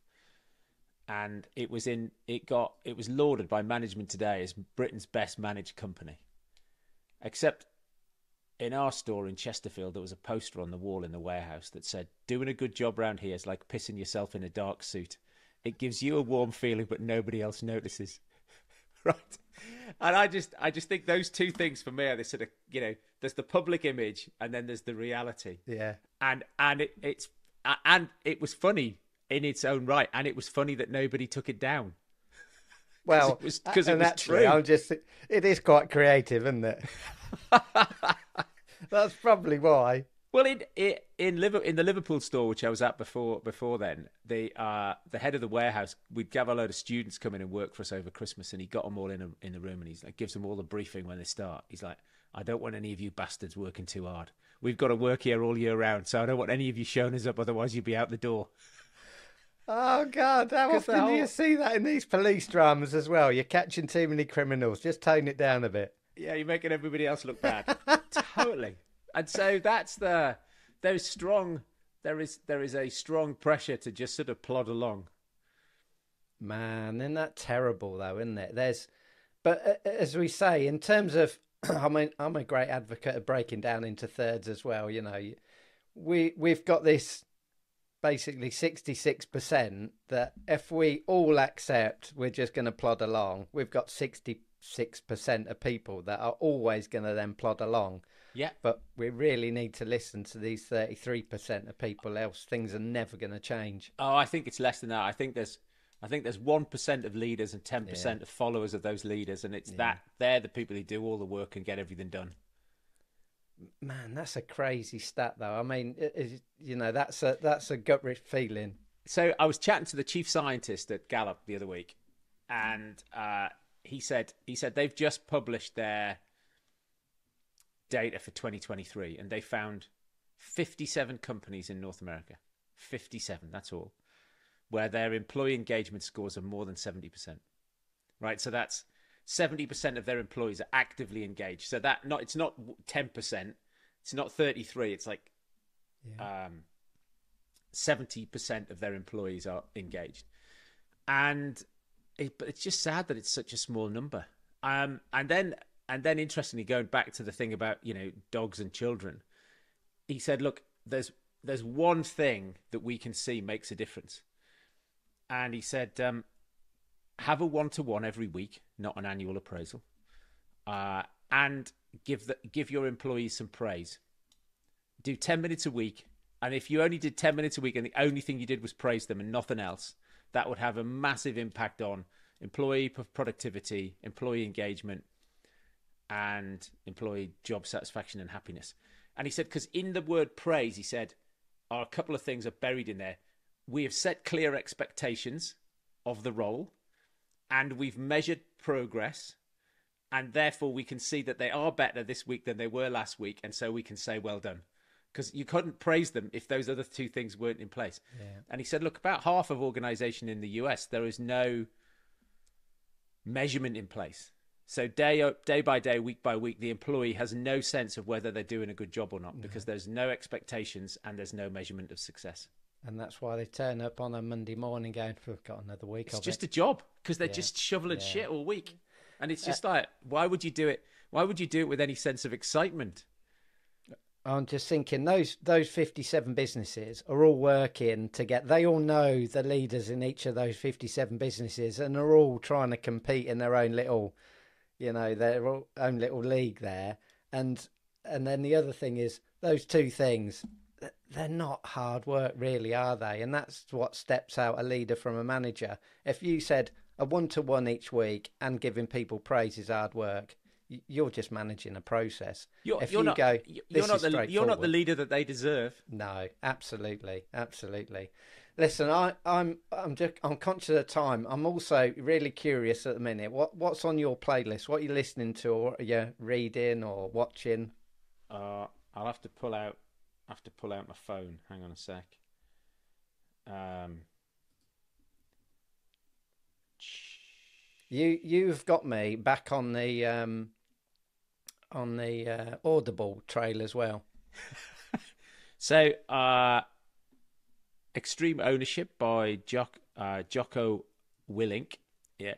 And it was lauded by Management Today as Britain's best managed company. Except in our store in Chesterfield, there was a poster on the wall in the warehouse that said, "Doing a good job round here is like pissing yourself in a dark suit. It gives you a warm feeling, but nobody else notices." Right. And I just think those two things for me are this sort of, you know, there's the public image and then there's the reality. Yeah. And it was funny in its own right, and it was funny that nobody took it down. Well, because it was true. It is quite creative, isn't it? That's probably why. Well, in the Liverpool store, which I was at before then, the head of the warehouse, we'd have a load of students come in and work for us over Christmas, and he got them all in the room, and he's like, gives them all the briefing when they start. He's like, "I don't want any of you bastards working too hard. We've got to work here all year round, so I don't want any of you showing us up, otherwise you'd be out the door." Oh, God, how often do you see that in these police dramas as well? You're catching too many criminals. Just tone it down a bit. Yeah, you're making everybody else look bad. Totally. And so there is a strong pressure to just sort of plod along. Man, isn't that terrible though, isn't it? But as we say, in terms of, I mean, I'm a great advocate of breaking down into thirds as well. You know, we've got this basically 66% that if we all accept we're just going to plod along, we've got 66% of people that are always going to then plod along. Yeah, but we really need to listen to these 33% of people, else things are never going to change. Oh, I think it's less than that. I think there's 1% of leaders and 10% of followers of those leaders, and it's that they're the people who do all the work and get everything done. Man, that's a crazy stat, though. I mean, you know, that's a gut-wrenching feeling. So I was chatting to the chief scientist at Gallup the other week, and he said they've just published their data for 2023, and they found 57 companies in North America, 57, that's all, where their employee engagement scores are more than 70%. Right, so that's 70% of their employees are actively engaged. So that it's not 10%, it's not 33, it's like 70% of their employees are engaged. And but it's just sad that it's such a small number. And then interestingly, going back to the thing about, you know, dogs and children, he said, look, there's one thing that we can see makes a difference. And he said, have a one-to-one every week, not an annual appraisal, and give your employees some praise. Do 10 minutes a week. And if you only did 10 minutes a week and the only thing you did was praise them and nothing else, that would have a massive impact on employee productivity, employee engagement, and employee job satisfaction and happiness. And he said, because in the word praise, he said, are a couple of things are buried in there. We have set clear expectations of the role, and we've measured progress, and therefore we can see that they are better this week than they were last week, and so we can say well done. Because you couldn't praise them if those other two things weren't in place. Yeah. And he said, look, about half of organization in the US, there is no measurement in place. So day by day, week by week, the employee has no sense of whether they're doing a good job or not, no. Because there's no expectations and there's no measurement of success. And that's why they turn up on a Monday morning going, we've got another week of it. It's just a job, because they're just shoveling shit all week. And it's just like, why would you do it? Why would you do it with any sense of excitement? I'm just thinking those 57 businesses are all working to get, they all know the leaders in each of those 57 businesses and are all trying to compete in their own little, you know, their own little league there. And then the other thing is those two things, they're not hard work really, are they? And that's what steps out a leader from a manager. If you said a one-to-one each week and giving people praise is hard work, you're just managing a process. You're not the leader that they deserve. No, absolutely, absolutely. Listen, I'm conscious of time. I'm also really curious at the minute. What's on your playlist? What are you listening to, or are you reading or watching? I'll have to pull out my phone. Hang on a sec. You've got me back on the. On the Audible trail as well. So, Extreme Ownership by Jocko Willink,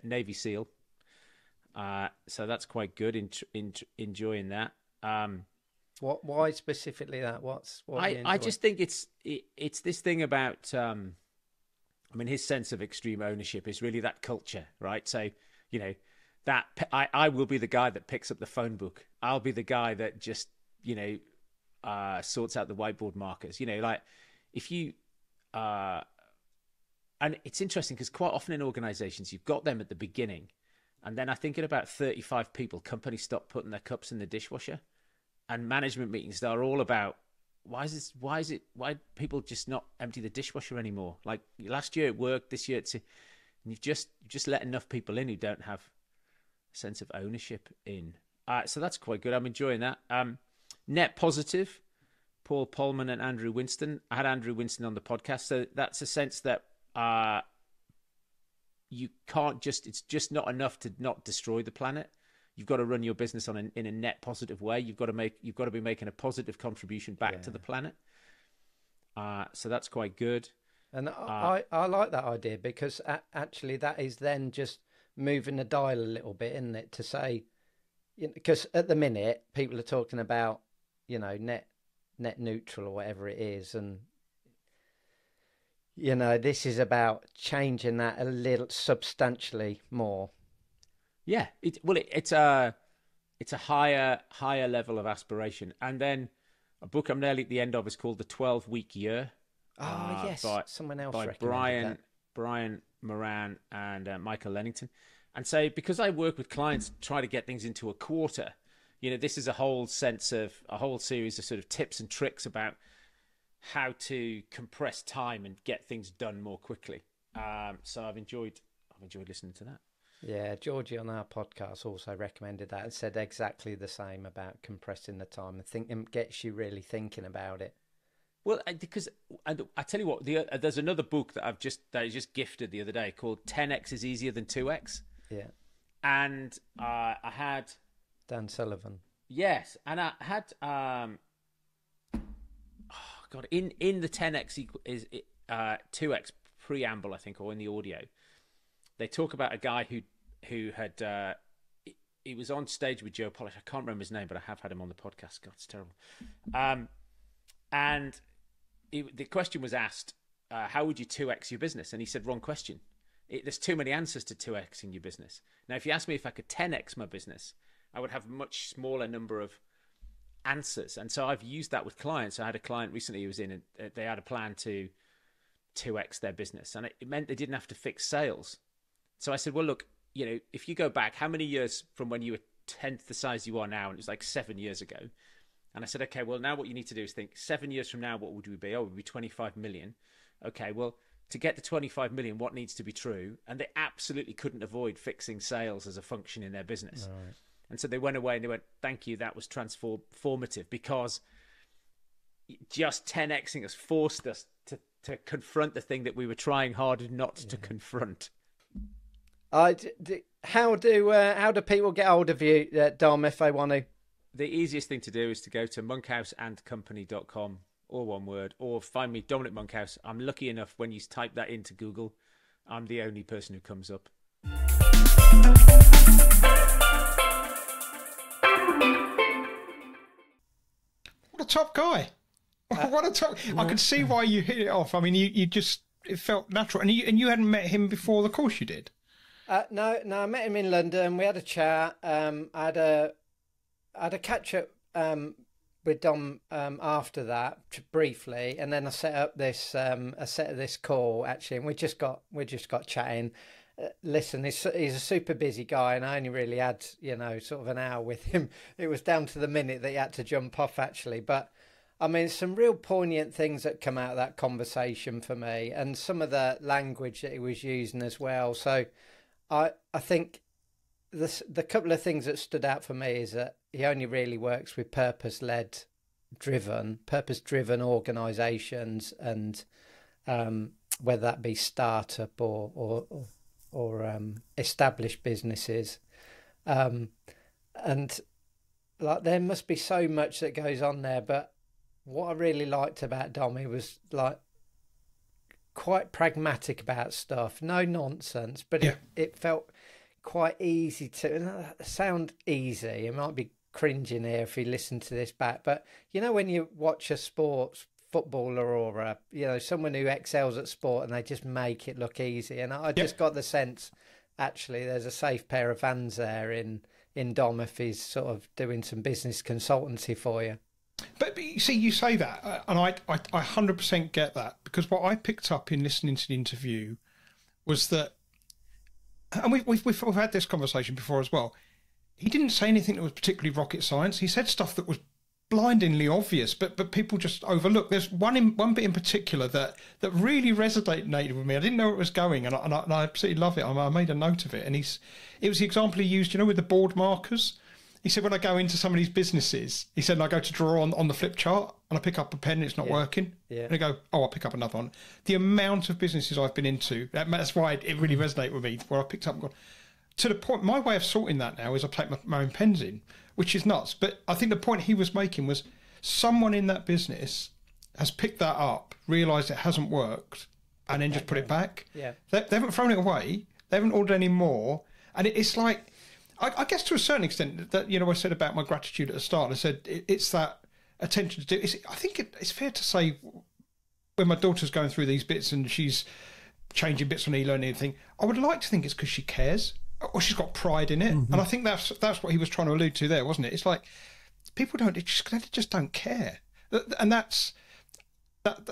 Navy SEAL. So that's quite good. Enjoying that. Why specifically that? I just think it's this thing about. I mean, his sense of extreme ownership is really that culture, right? So, you know. That I will be the guy that picks up the phone book. I'll be the guy that just, you know, sorts out the whiteboard markers. You know, like if you, and it's interesting because quite often in organizations, you've got them at the beginning. And then I think at about 35 people, companies stop putting their cups in the dishwasher, and management meetings are all about, why people just not empty the dishwasher anymore? Like last year it worked, this year it's, and you've just let enough people in who don't have sense of ownership in. So that's quite good. I'm enjoying that. Net Positive, Paul Polman and Andrew Winston. I had Andrew Winston on the podcast. So that's a sense that you can't just, it's just not enough to not destroy the planet. You've got to run your business in a net positive way. You've got to be making a positive contribution back to the planet. So that's quite good. And I like that idea, because actually that is then just moving the dial a little bit, isn't it, to say, because at the minute people are talking about, you know, net neutral or whatever it is, and you know, this is about changing that a little, substantially more. It's a higher level of aspiration. And then a book I'm nearly at the end of is called The 12-Week Year. By Brian Moran and Michael Lennington. And so because I work with clients try to get things into a quarter, you know, this is a whole series of sort of tips and tricks about how to compress time and get things done more quickly. So I've enjoyed listening to that. Yeah, Georgie on our podcast also recommended that and said exactly the same about compressing the time and thinking, gets you really thinking about it. Well, because I tell you what, there's another book that I just gifted the other day called 10X is Easier Than 2X. Yeah. And I had Dan Sullivan. Yes, and I had in the 10X is 2X preamble, I think, or in the audio, they talk about a guy who had he was on stage with Joe Polish. I can't remember his name, but I have had him on the podcast. God, it's terrible. And the question was asked, how would you 2x your business? And he said, wrong question. There's too many answers to 2xing your business. Now, if you asked me if I could 10x my business, I would have a much smaller number of answers. And so I've used that with clients. I had a client recently who was in, they had a plan to 2x their business, and it meant they didn't have to fix sales. So I said, well, look, you know, if you go back, how many years from when you were 10th the size you are now? And it was like 7 years ago. And I said, okay, well, now what you need to do is think 7 years from now, what would we be? Oh, we'd be 25 million. Okay, well, to get to 25 million, what needs to be true? And they absolutely couldn't avoid fixing sales as a function in their business. Right. And so they went away and they went, thank you, that was transformative, because just 10xing us forced us to confront the thing that we were trying hard not to confront. How do people get hold of you, Dom, if they want to? The easiest thing to do is to go to monkhouseandcompany.com, or one word, or find me, Dominic Monkhouse. I'm lucky enough, when you type that into Google, I'm the only person who comes up. What a top guy. What a top... I can see why you hit it off. I mean, you just... It felt natural. And you hadn't met him before the course you did? No, I met him in London. We had a chat. I had a catch up with Dom after that briefly, and then I set up this this call actually, and we just got chatting. Listen, he's a super busy guy, and I only really had sort of an hour with him. It was down to the minute that he had to jump off actually, but I mean, some real poignant things that come out of that conversation for me, and some of the language that he was using as well. So I think the couple of things that stood out for me is that he only really works with purpose-driven organisations, and whether that be startup or established businesses, and like there must be so much that goes on there. But what I really liked about Dom, he was like quite pragmatic about stuff, no nonsense, but it felt quite easy to sound easy. It might be cringing here if you listen to this back, but when you watch a sports footballer or a someone who excels at sport, and they just make it look easy, and I just got the sense actually there's a safe pair of hands there in Dom if he's sort of doing some business consultancy for you. But you see, you say that, and I 100% get that, because what I picked up in listening to the interview was that, and we've had this conversation before as well, he didn't say anything that was particularly rocket science. He said stuff that was blindingly obvious, but people just overlook. There's one bit in particular that really resonated with me. I didn't know where it was going, and I absolutely love it. I made a note of it, and it was the example he used, with the board markers. He said, when I go into somebody's businesses, he said, and I go to draw on the flip chart, and I pick up a pen and it's not working. Yeah. And I go, oh, I'll pick up another one. The amount of businesses I've been into, that's why it really resonated with me, where I picked up and gone. To the point, my way of sorting that now is I take my own pens in, which is nuts. But I think the point he was making was someone in that business has picked that up, realised it hasn't worked, and then just put it back. Yeah. They haven't thrown it away. They haven't ordered any more. And it's like... I guess to a certain extent that, I said about my gratitude at the start, I said it's that attention to do. I think it's fair to say when my daughter's going through these bits and she's changing bits on e-learning and everything, I would like to think it's because she cares or she's got pride in it. Mm-hmm. And I think that's what he was trying to allude to there, wasn't it? It's like people they just don't care. And that's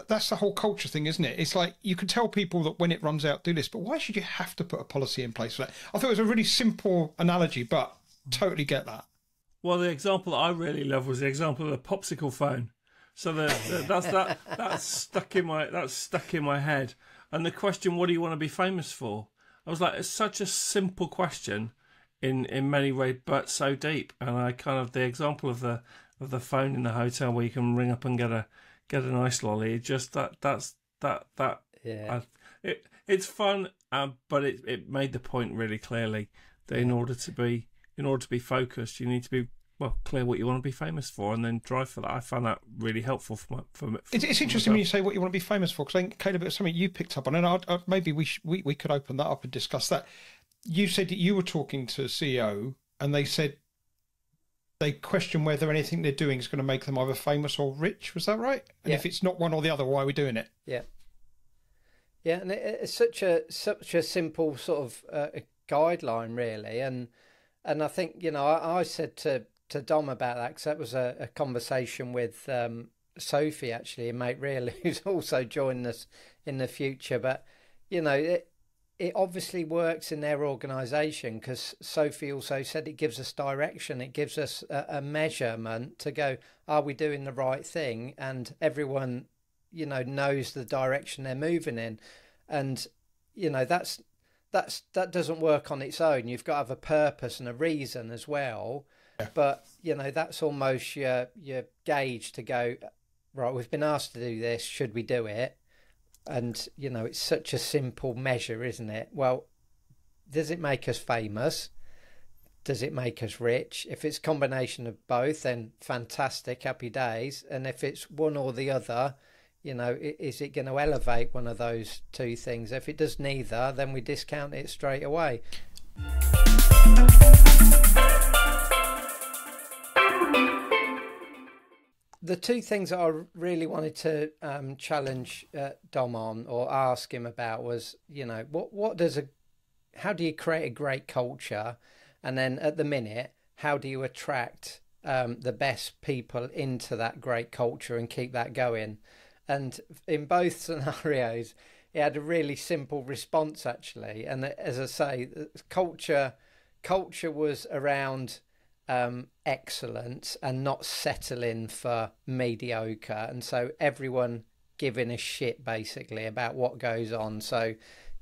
the whole culture thing, isn't it? It's like you can tell people that when it runs out, do this, but why should you have to put a policy in place for that? I thought it was a really simple analogy, but totally get that. Well, the example that I really love was the example of the popsicle phone. So that's stuck in my head. And the question, what do you want to be famous for? I was like, it's such a simple question in many ways, but so deep. And I the example of the phone in the hotel where you can ring up and get an ice lolly. Just that. Yeah. It's fun, but it made the point really clearly that in order to be focused, you need to be well, clear what you want to be famous for and then drive for that. I found that really helpful for my... it's interesting when you say what you want to be famous for, because I think, Caleb, it's something you picked up on, and maybe we could open that up and discuss that. You said that you were talking to a CEO and they said they question whether anything they're doing is going to make them either famous or rich. Was that right? And if it's not one or the other, why are we doing it? Yeah. Yeah, and it's such a simple sort of guideline, really. And I think, you know, I said to Dom about that, because that was a conversation with Sophie, actually, and mate, really, who's also joining us in the future. But, you know, it obviously works in their organisation, because Sophie also said it gives us direction. It gives us a measurement to go, are we doing the right thing? And everyone, you know, knows the direction they're moving in. And, you know, that doesn't work on its own. You've got to have a purpose and a reason as well. Yeah. But, you know, that's almost your gauge to go, right, we've been asked to do this. Should we do it? And, you know, it's such a simple measure, isn't it? Well, does it make us famous? Does it make us rich? If it's a combination of both, then fantastic, happy days. And if it's one or the other, you know, is it going to elevate one of those two things? If it does neither, then we discount it straight away. The two things that I really wanted to challenge Dom on, or ask him about, was, you know, how do you create a great culture? And then at the minute, how do you attract the best people into that great culture and keep that going? And in both scenarios, it had a really simple response, actually. And as I say, culture was around excellence and not settling for mediocre, and so everyone giving a shit basically about what goes on. So,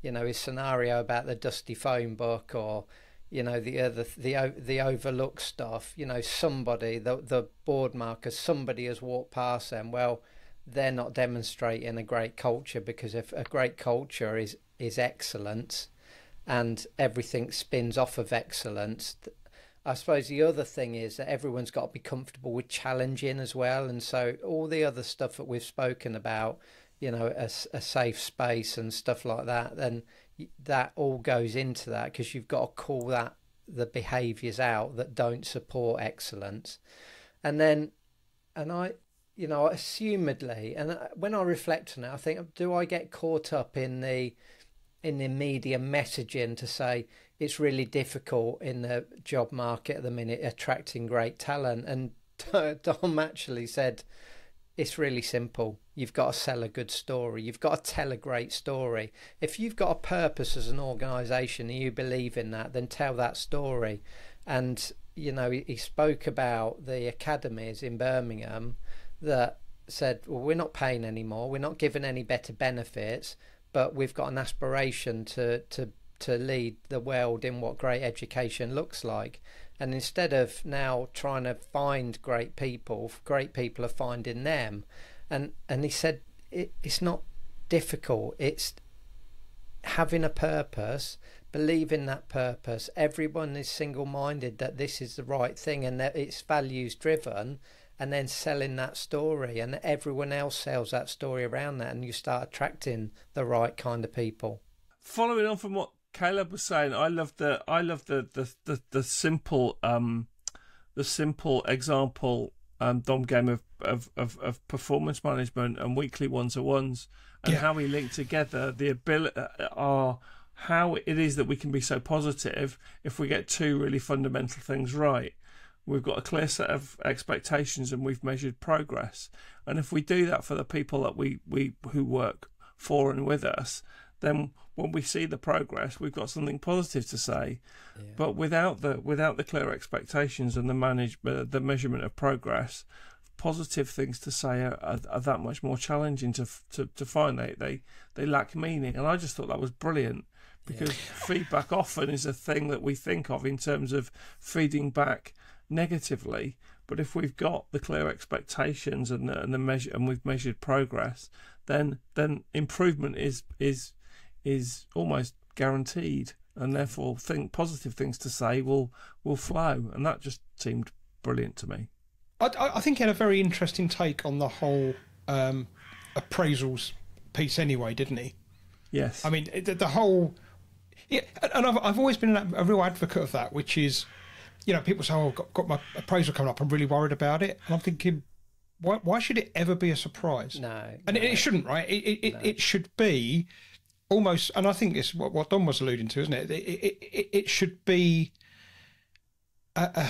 you know, his scenario about the dusty phone book, or, you know, the overlooked stuff, you know, somebody, the board marker, somebody has walked past them. Well, they're not demonstrating a great culture, because if a great culture is excellence and everything spins off of excellence, I suppose the other thing is that everyone's got to be comfortable with challenging as well. And so all the other stuff that we've spoken about, you know, a safe space and stuff like that, then that all goes into that, because you've got to call that the behaviours out that don't support excellence. And then, and I, you know, assumedly, and when I reflect on it, I think, do I get caught up in the media messaging to say it's really difficult in the job market at the minute attracting great talent? And Dom actually said it's really simple. You've got to sell a good story. You've got to tell a great story. If you've got a purpose as an organisation and you believe in that, then tell that story. And, you know, he spoke about the academies in Birmingham that said, well, we're not paying any more. We're not giving any better benefits, but we've got an aspiration to lead the world in what great education looks like. And instead of now trying to find great people are finding them. And he said, it's not difficult. It's having a purpose, believe in that purpose. Everyone is single-minded that this is the right thing and that it's values-driven, and then selling that story, and everyone else sells that story around that, and you start attracting the right kind of people. Following on from what Caleb was saying, I love the simple example Dom gave of performance management and weekly one-to-ones, and how we link together the ability, how it is that we can be so positive if we get two really fundamental things right. We've got a clear set of expectations and we've measured progress. And if we do that for the people that who work for and with us, then when we see the progress, we've got something positive to say. Yeah. But without the clear expectations and the measurement of progress, positive things to say are that much more challenging to find. They lack meaning. And I just thought that was brilliant, because feedback often is a thing that we think of in terms of feeding back negatively. But if we've got the clear expectations and the measure, and we've measured progress, then improvement is almost guaranteed, and therefore positive things to say will flow. And that just seemed brilliant to me. I think he had a very interesting take on the whole appraisals piece anyway, didn't he? Yes. I mean, the whole... Yeah, and I've always been a real advocate of that, which is, you know, people say, oh, I've got my appraisal coming up, I'm really worried about it. And I'm thinking, why should it ever be a surprise? No. And it shouldn't, right? It should be almost, and I think it's what Dom was alluding to, isn't it? It should be a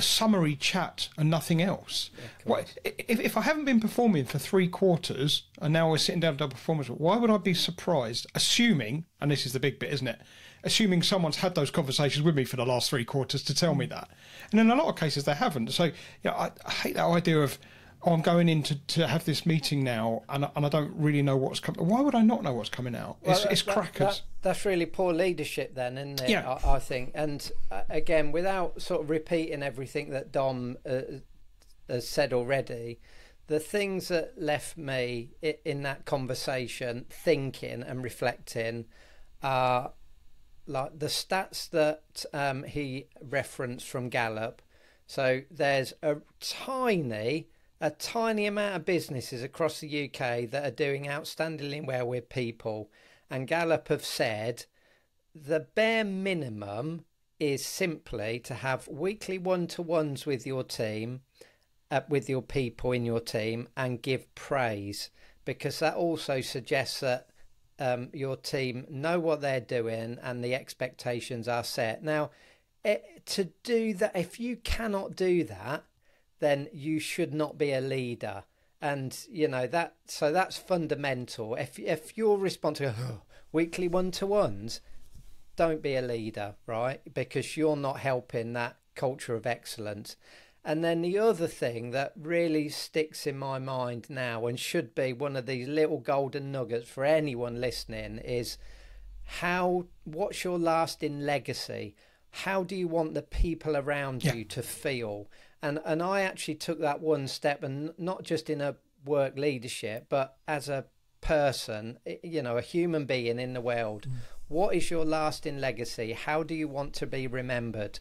summary chat and nothing else. Yeah, well, if I haven't been performing for 3 quarters and now we're sitting down to double performance, why would I be surprised, assuming, and this is the big bit, isn't it, assuming someone's had those conversations with me for the last 3 quarters to tell me that. And in a lot of cases they haven't. So, you know, I hate that idea of, oh, I'm going in to have this meeting now and I don't really know what's coming. Why would I not know what's coming out? Well, it's crackers. That's really poor leadership then, isn't it? Yeah. I think. And again, without sort of repeating everything that Dom has said already, the things that left me in that conversation thinking and reflecting are like the stats that he referenced from Gallup. So there's a tiny amount of businesses across the UK that are doing outstandingly well with people, and Gallup have said the bare minimum is simply to have weekly one-to-ones with your team, with your people in your team, and give praise, because that also suggests that your team know what they're doing and the expectations are set. Now, to do that, if you cannot do that, then you should not be a leader. And, you know, so that's fundamental. If you're responsible to weekly one-to-ones, don't be a leader, right? Because you're not helping that culture of excellence. And then the other thing that really sticks in my mind now and should be one of these little golden nuggets for anyone listening is what's your lasting legacy? How do you want the people around you to feel? And I actually took that one step, and not just in a work leadership, but as a person, you know, a human being in the world. Mm. What is your lasting legacy? How do you want to be remembered?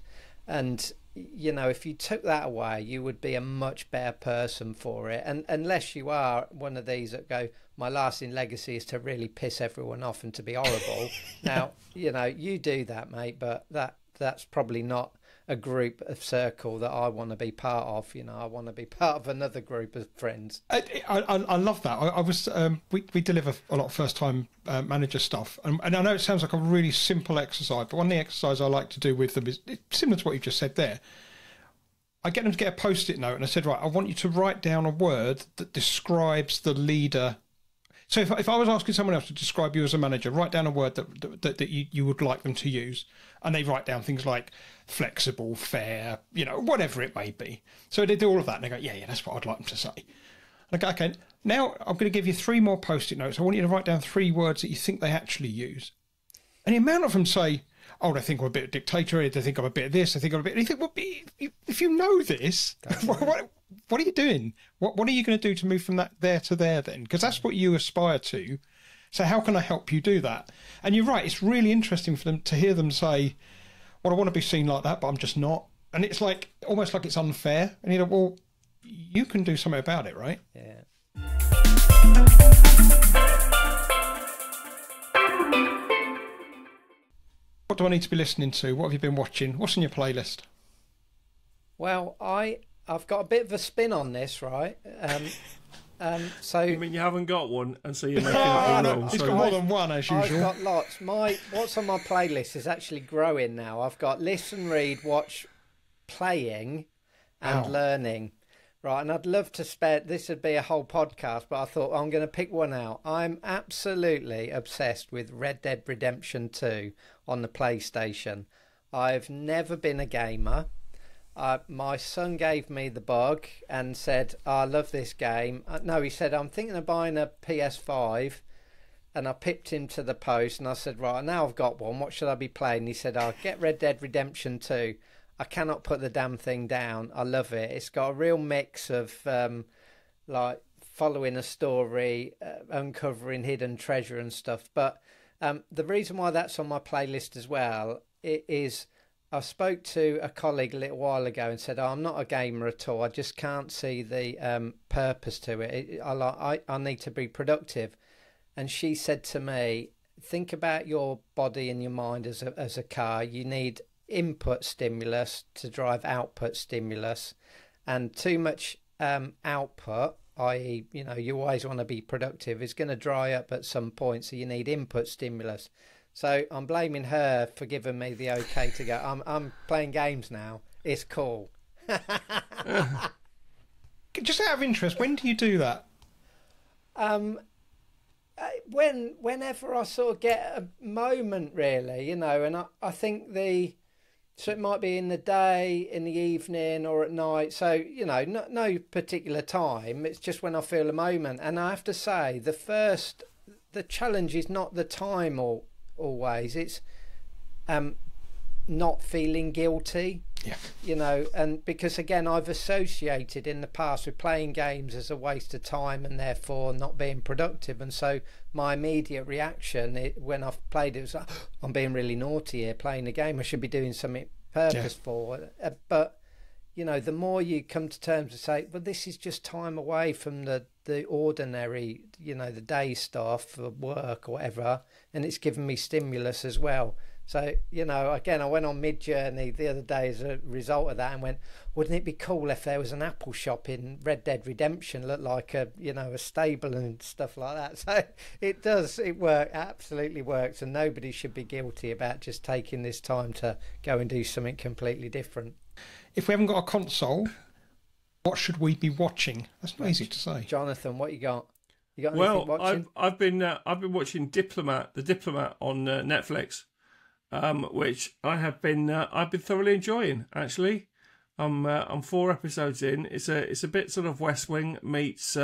And, you know, if you took that away, you would be a much better person for it. And unless you are one of these that go, my lasting legacy is to really piss everyone off and to be horrible. Now, you know, you do that, mate, but that's probably not a group of circle that I want to be part of. You know, I want to be part of another group of friends. I love that. I was we deliver a lot of first time manager stuff, and I know it sounds like a really simple exercise, but one of the exercises I like to do with them is similar to what you just said there. I get them to get a post-it note, and I said, right, I want you to write down a word that describes the leader. So if I was asking someone else to describe you as a manager, write down a word that you would like them to use, and they write down things like flexible, fair, you know, whatever it may be. So they do all of that, and they go, yeah, that's what I'd like them to say. And I go, okay, now I'm going to give you 3 more post-it notes. I want you to write down 3 words that you think they actually use. And the amount of them say, oh, they think I'm a bit dictatorial, they think I'm a bit of this, they think I'm a bit... And you think, well, if you know this, what are you doing? What are you going to do to move from there to there then? Because that's what you aspire to. So how can I help you do that? And you're right, it's really interesting for them to hear them say, well, I want to be seen like that, but I'm just not. And it's like almost like it's unfair. And you know, well, you can do something about it, right? Yeah. What do I need to be listening to? What have you been watching? What's in your playlist? Well, I've got a bit of a spin on this, right? So you mean you haven't got one, and so you're making it wrong. He's got more than one, as usual. I've got lots. What's on my playlist is actually growing now. I've got listen, read, watch, playing, and learning. Right, and I'd love to spare... This would be a whole podcast, but I thought I'm going to pick one out. I'm absolutely obsessed with Red Dead Redemption 2 on the PlayStation. I've never been a gamer. My son gave me the bug and said, oh, I love this game. No, he said, I'm thinking of buying a PS5. And I pipped him to the post and I said, right, now I've got one. What should I be playing? He said, I'll get Red Dead Redemption 2. I cannot put the damn thing down. I love it. It's got a real mix of like following a story, uncovering hidden treasure and stuff. But the reason why that's on my playlist as well, it is I spoke to a colleague a little while ago and said, oh, I'm not a gamer at all. I just can't see the purpose to it. I need to be productive. And she said to me, think about your body and your mind as a car. You need input stimulus to drive output stimulus. And too much output, i.e., you know, you always want to be productive, is going to dry up at some point. So you need input stimulus. So I'm blaming her for giving me the okay to go. I'm playing games now. It's cool. Just out of interest, when do you do that? Whenever I sort of get a moment, really, you know, and I think so it might be in the day, in the evening, or at night. So, you know, no particular time. It's just when I feel a moment. And I have to say, the challenge is not the time or always, it's not feeling guilty, you know, and because again I've associated in the past with playing games as a waste of time and therefore not being productive, and so my immediate reaction when I've played it was like, oh, I'm being really naughty here playing a game, I should be doing something purposeful. But you know, the more you come to terms and say, well, this is just time away from the ordinary, you know, the day stuff, work or whatever, and it's given me stimulus as well. So, you know, again, I went on Mid-Journey the other day as a result of that and went, wouldn't it be cool if there was an Apple shop in Red Dead Redemption, looked like a, you know, a stable and stuff like that. So it does, it work, absolutely works, and nobody should be guilty about just taking this time to go and do something completely different. If we haven't got a console, what should we be watching? That's not easy to say. Jonathan, what you got? You got anything watching? I've been watching The Diplomat on Netflix, which I have been I've been thoroughly enjoying. Actually, I'm 4 episodes in. It's a bit sort of West Wing meets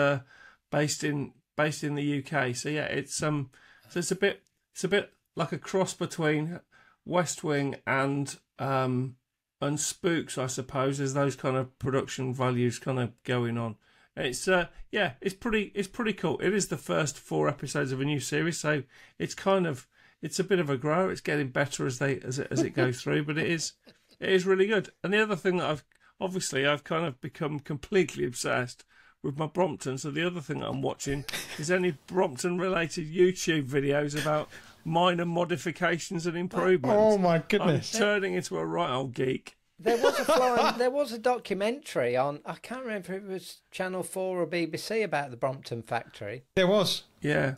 based in the UK. So yeah, it's a bit like a cross between West Wing and Spooks, I suppose. There's those kind of production values kind of going on. It's it's pretty cool. It is the first 4 episodes of a new series, so it's a bit of a grow. It's getting better as it goes through, but it is really good. And the other thing that I've kind of become completely obsessed with my Brompton. So the other thing that I'm watching is any Brompton related YouTube videos about minor modifications and improvements. Oh my goodness! I'm turning into a right old geek. There was a documentary on, I can't remember if it was Channel 4 or BBC, about the Brompton factory. There was. Yeah.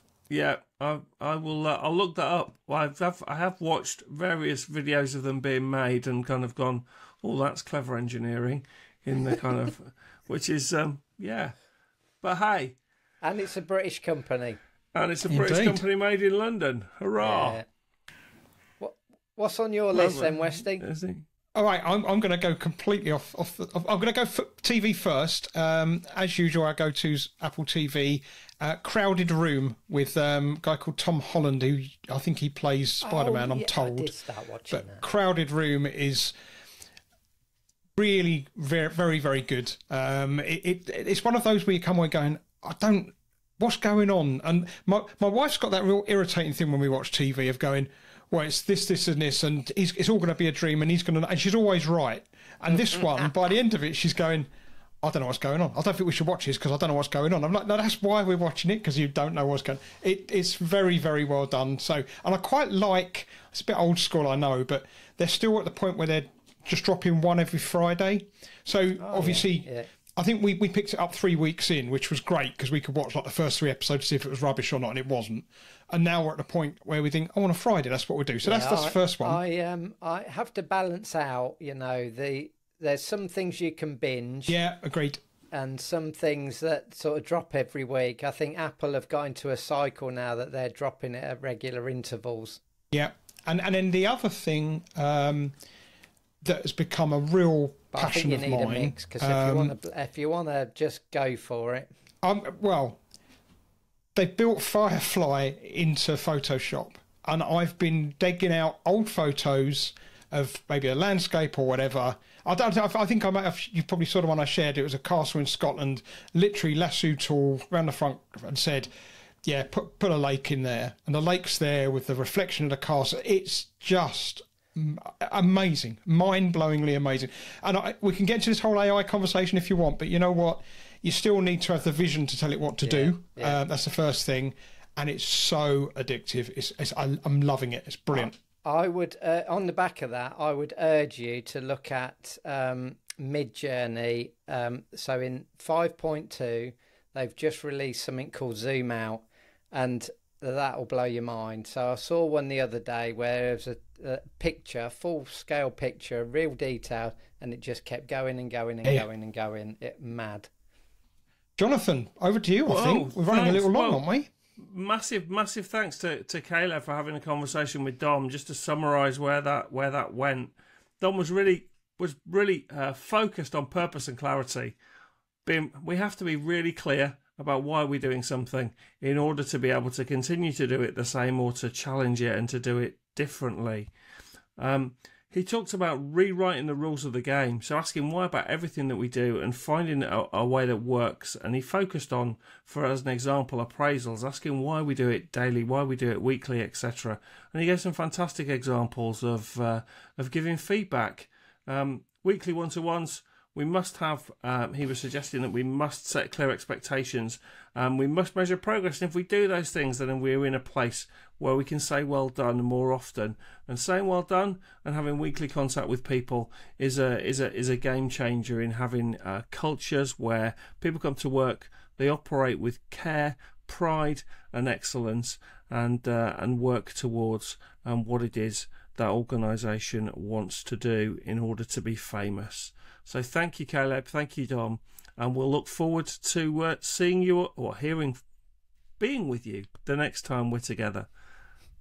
I will. I'll look that up. I have watched various videos of them being made and kind of gone, oh, that's clever engineering, in the kind of, which is But hey, and it's a British company. And it's a British company made in London. Hurrah! Yeah. What's on your list then, Westing? All right, I'm going to go completely off. I'm going to go for TV first. As usual, I go to Apple TV. Crowded Room with a guy called Tom Holland, who I think he plays Spider-Man. I'm told. I did start watching that. Crowded Room is really very, very, very good. It's one of those where you come away going, what's going on? And my wife's got that real irritating thing when we watch TV of going, well, it's this and this, and it's all going to be a dream, and and she's always right. And this one, by the end of it, she's going, I don't know what's going on. I don't think we should watch this because I don't know what's going on. I'm like, no, that's why we're watching it, because you don't know what's going on. It's very, very well done. So, and I quite like, it's a bit old school, I know, but they're still at the point where they're just dropping one every Friday. So obviously. Yeah. I think we picked it up 3 weeks in, which was great because we could watch like the first 3 episodes to see if it was rubbish or not, and it wasn't. And now we're at the point where we think, on a Friday, that's what we do. So that's the first one. I have to balance out, you know, there's some things you can binge. Yeah, agreed. And some things that sort of drop every week. I think Apple have got into a cycle now that they're dropping it at regular intervals. Yeah, and then the other thing that has become a real passion of mine. I think you need a mix, because if you want to just go for it. Well, they built Firefly into Photoshop, and I've been digging out old photos of maybe a landscape or whatever. I think I might have. You probably saw the one I shared. It was a castle in Scotland. Literally lasso tool round the front and said, "Yeah, put a lake in there," and the lake's there with the reflection of the castle. It's just amazing, mind-blowingly amazing. And we can get to this whole AI conversation if you want, but you know what? You still need to have the vision to tell it what to do. Yeah. That's the first thing. And it's so addictive. I'm loving it. It's brilliant. I would, on the back of that, I would urge you to look at Mid-Journey. So in 5.2, they've just released something called Zoom Out, and that will blow your mind. So I saw one the other day where it was a picture, full-scale picture, real detail, and it just kept going and going and going and going. It mad. Jonathan, over to you. I think we're running a little long, aren't we? Massive thanks to Caleb for having a conversation with Dom. Just to summarise where that went, Dom was really focused on purpose and clarity. We have to be really clear about why we're doing something in order to be able to continue to do it the same or to challenge it and to do it differently. He talked about rewriting the rules of the game, so asking why about everything that we do and finding a way that works. And he focused on, for as an example, appraisals, asking why we do it daily, why we do it weekly, etc. And he gave some fantastic examples of giving feedback. Weekly one-to-ones, we must have, he was suggesting that we must set clear expectations, we must measure progress. And if we do those things, then we're in a place where we can say well done more often. And saying well done and having weekly contact with people is a game changer in having cultures where people come to work, they operate with care, pride and excellence, and work towards what it is that organisation wants to do in order to be famous. So thank you, Caleb, thank you, Dom, and we'll look forward to seeing you or being with you the next time we're together.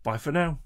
Bye for now.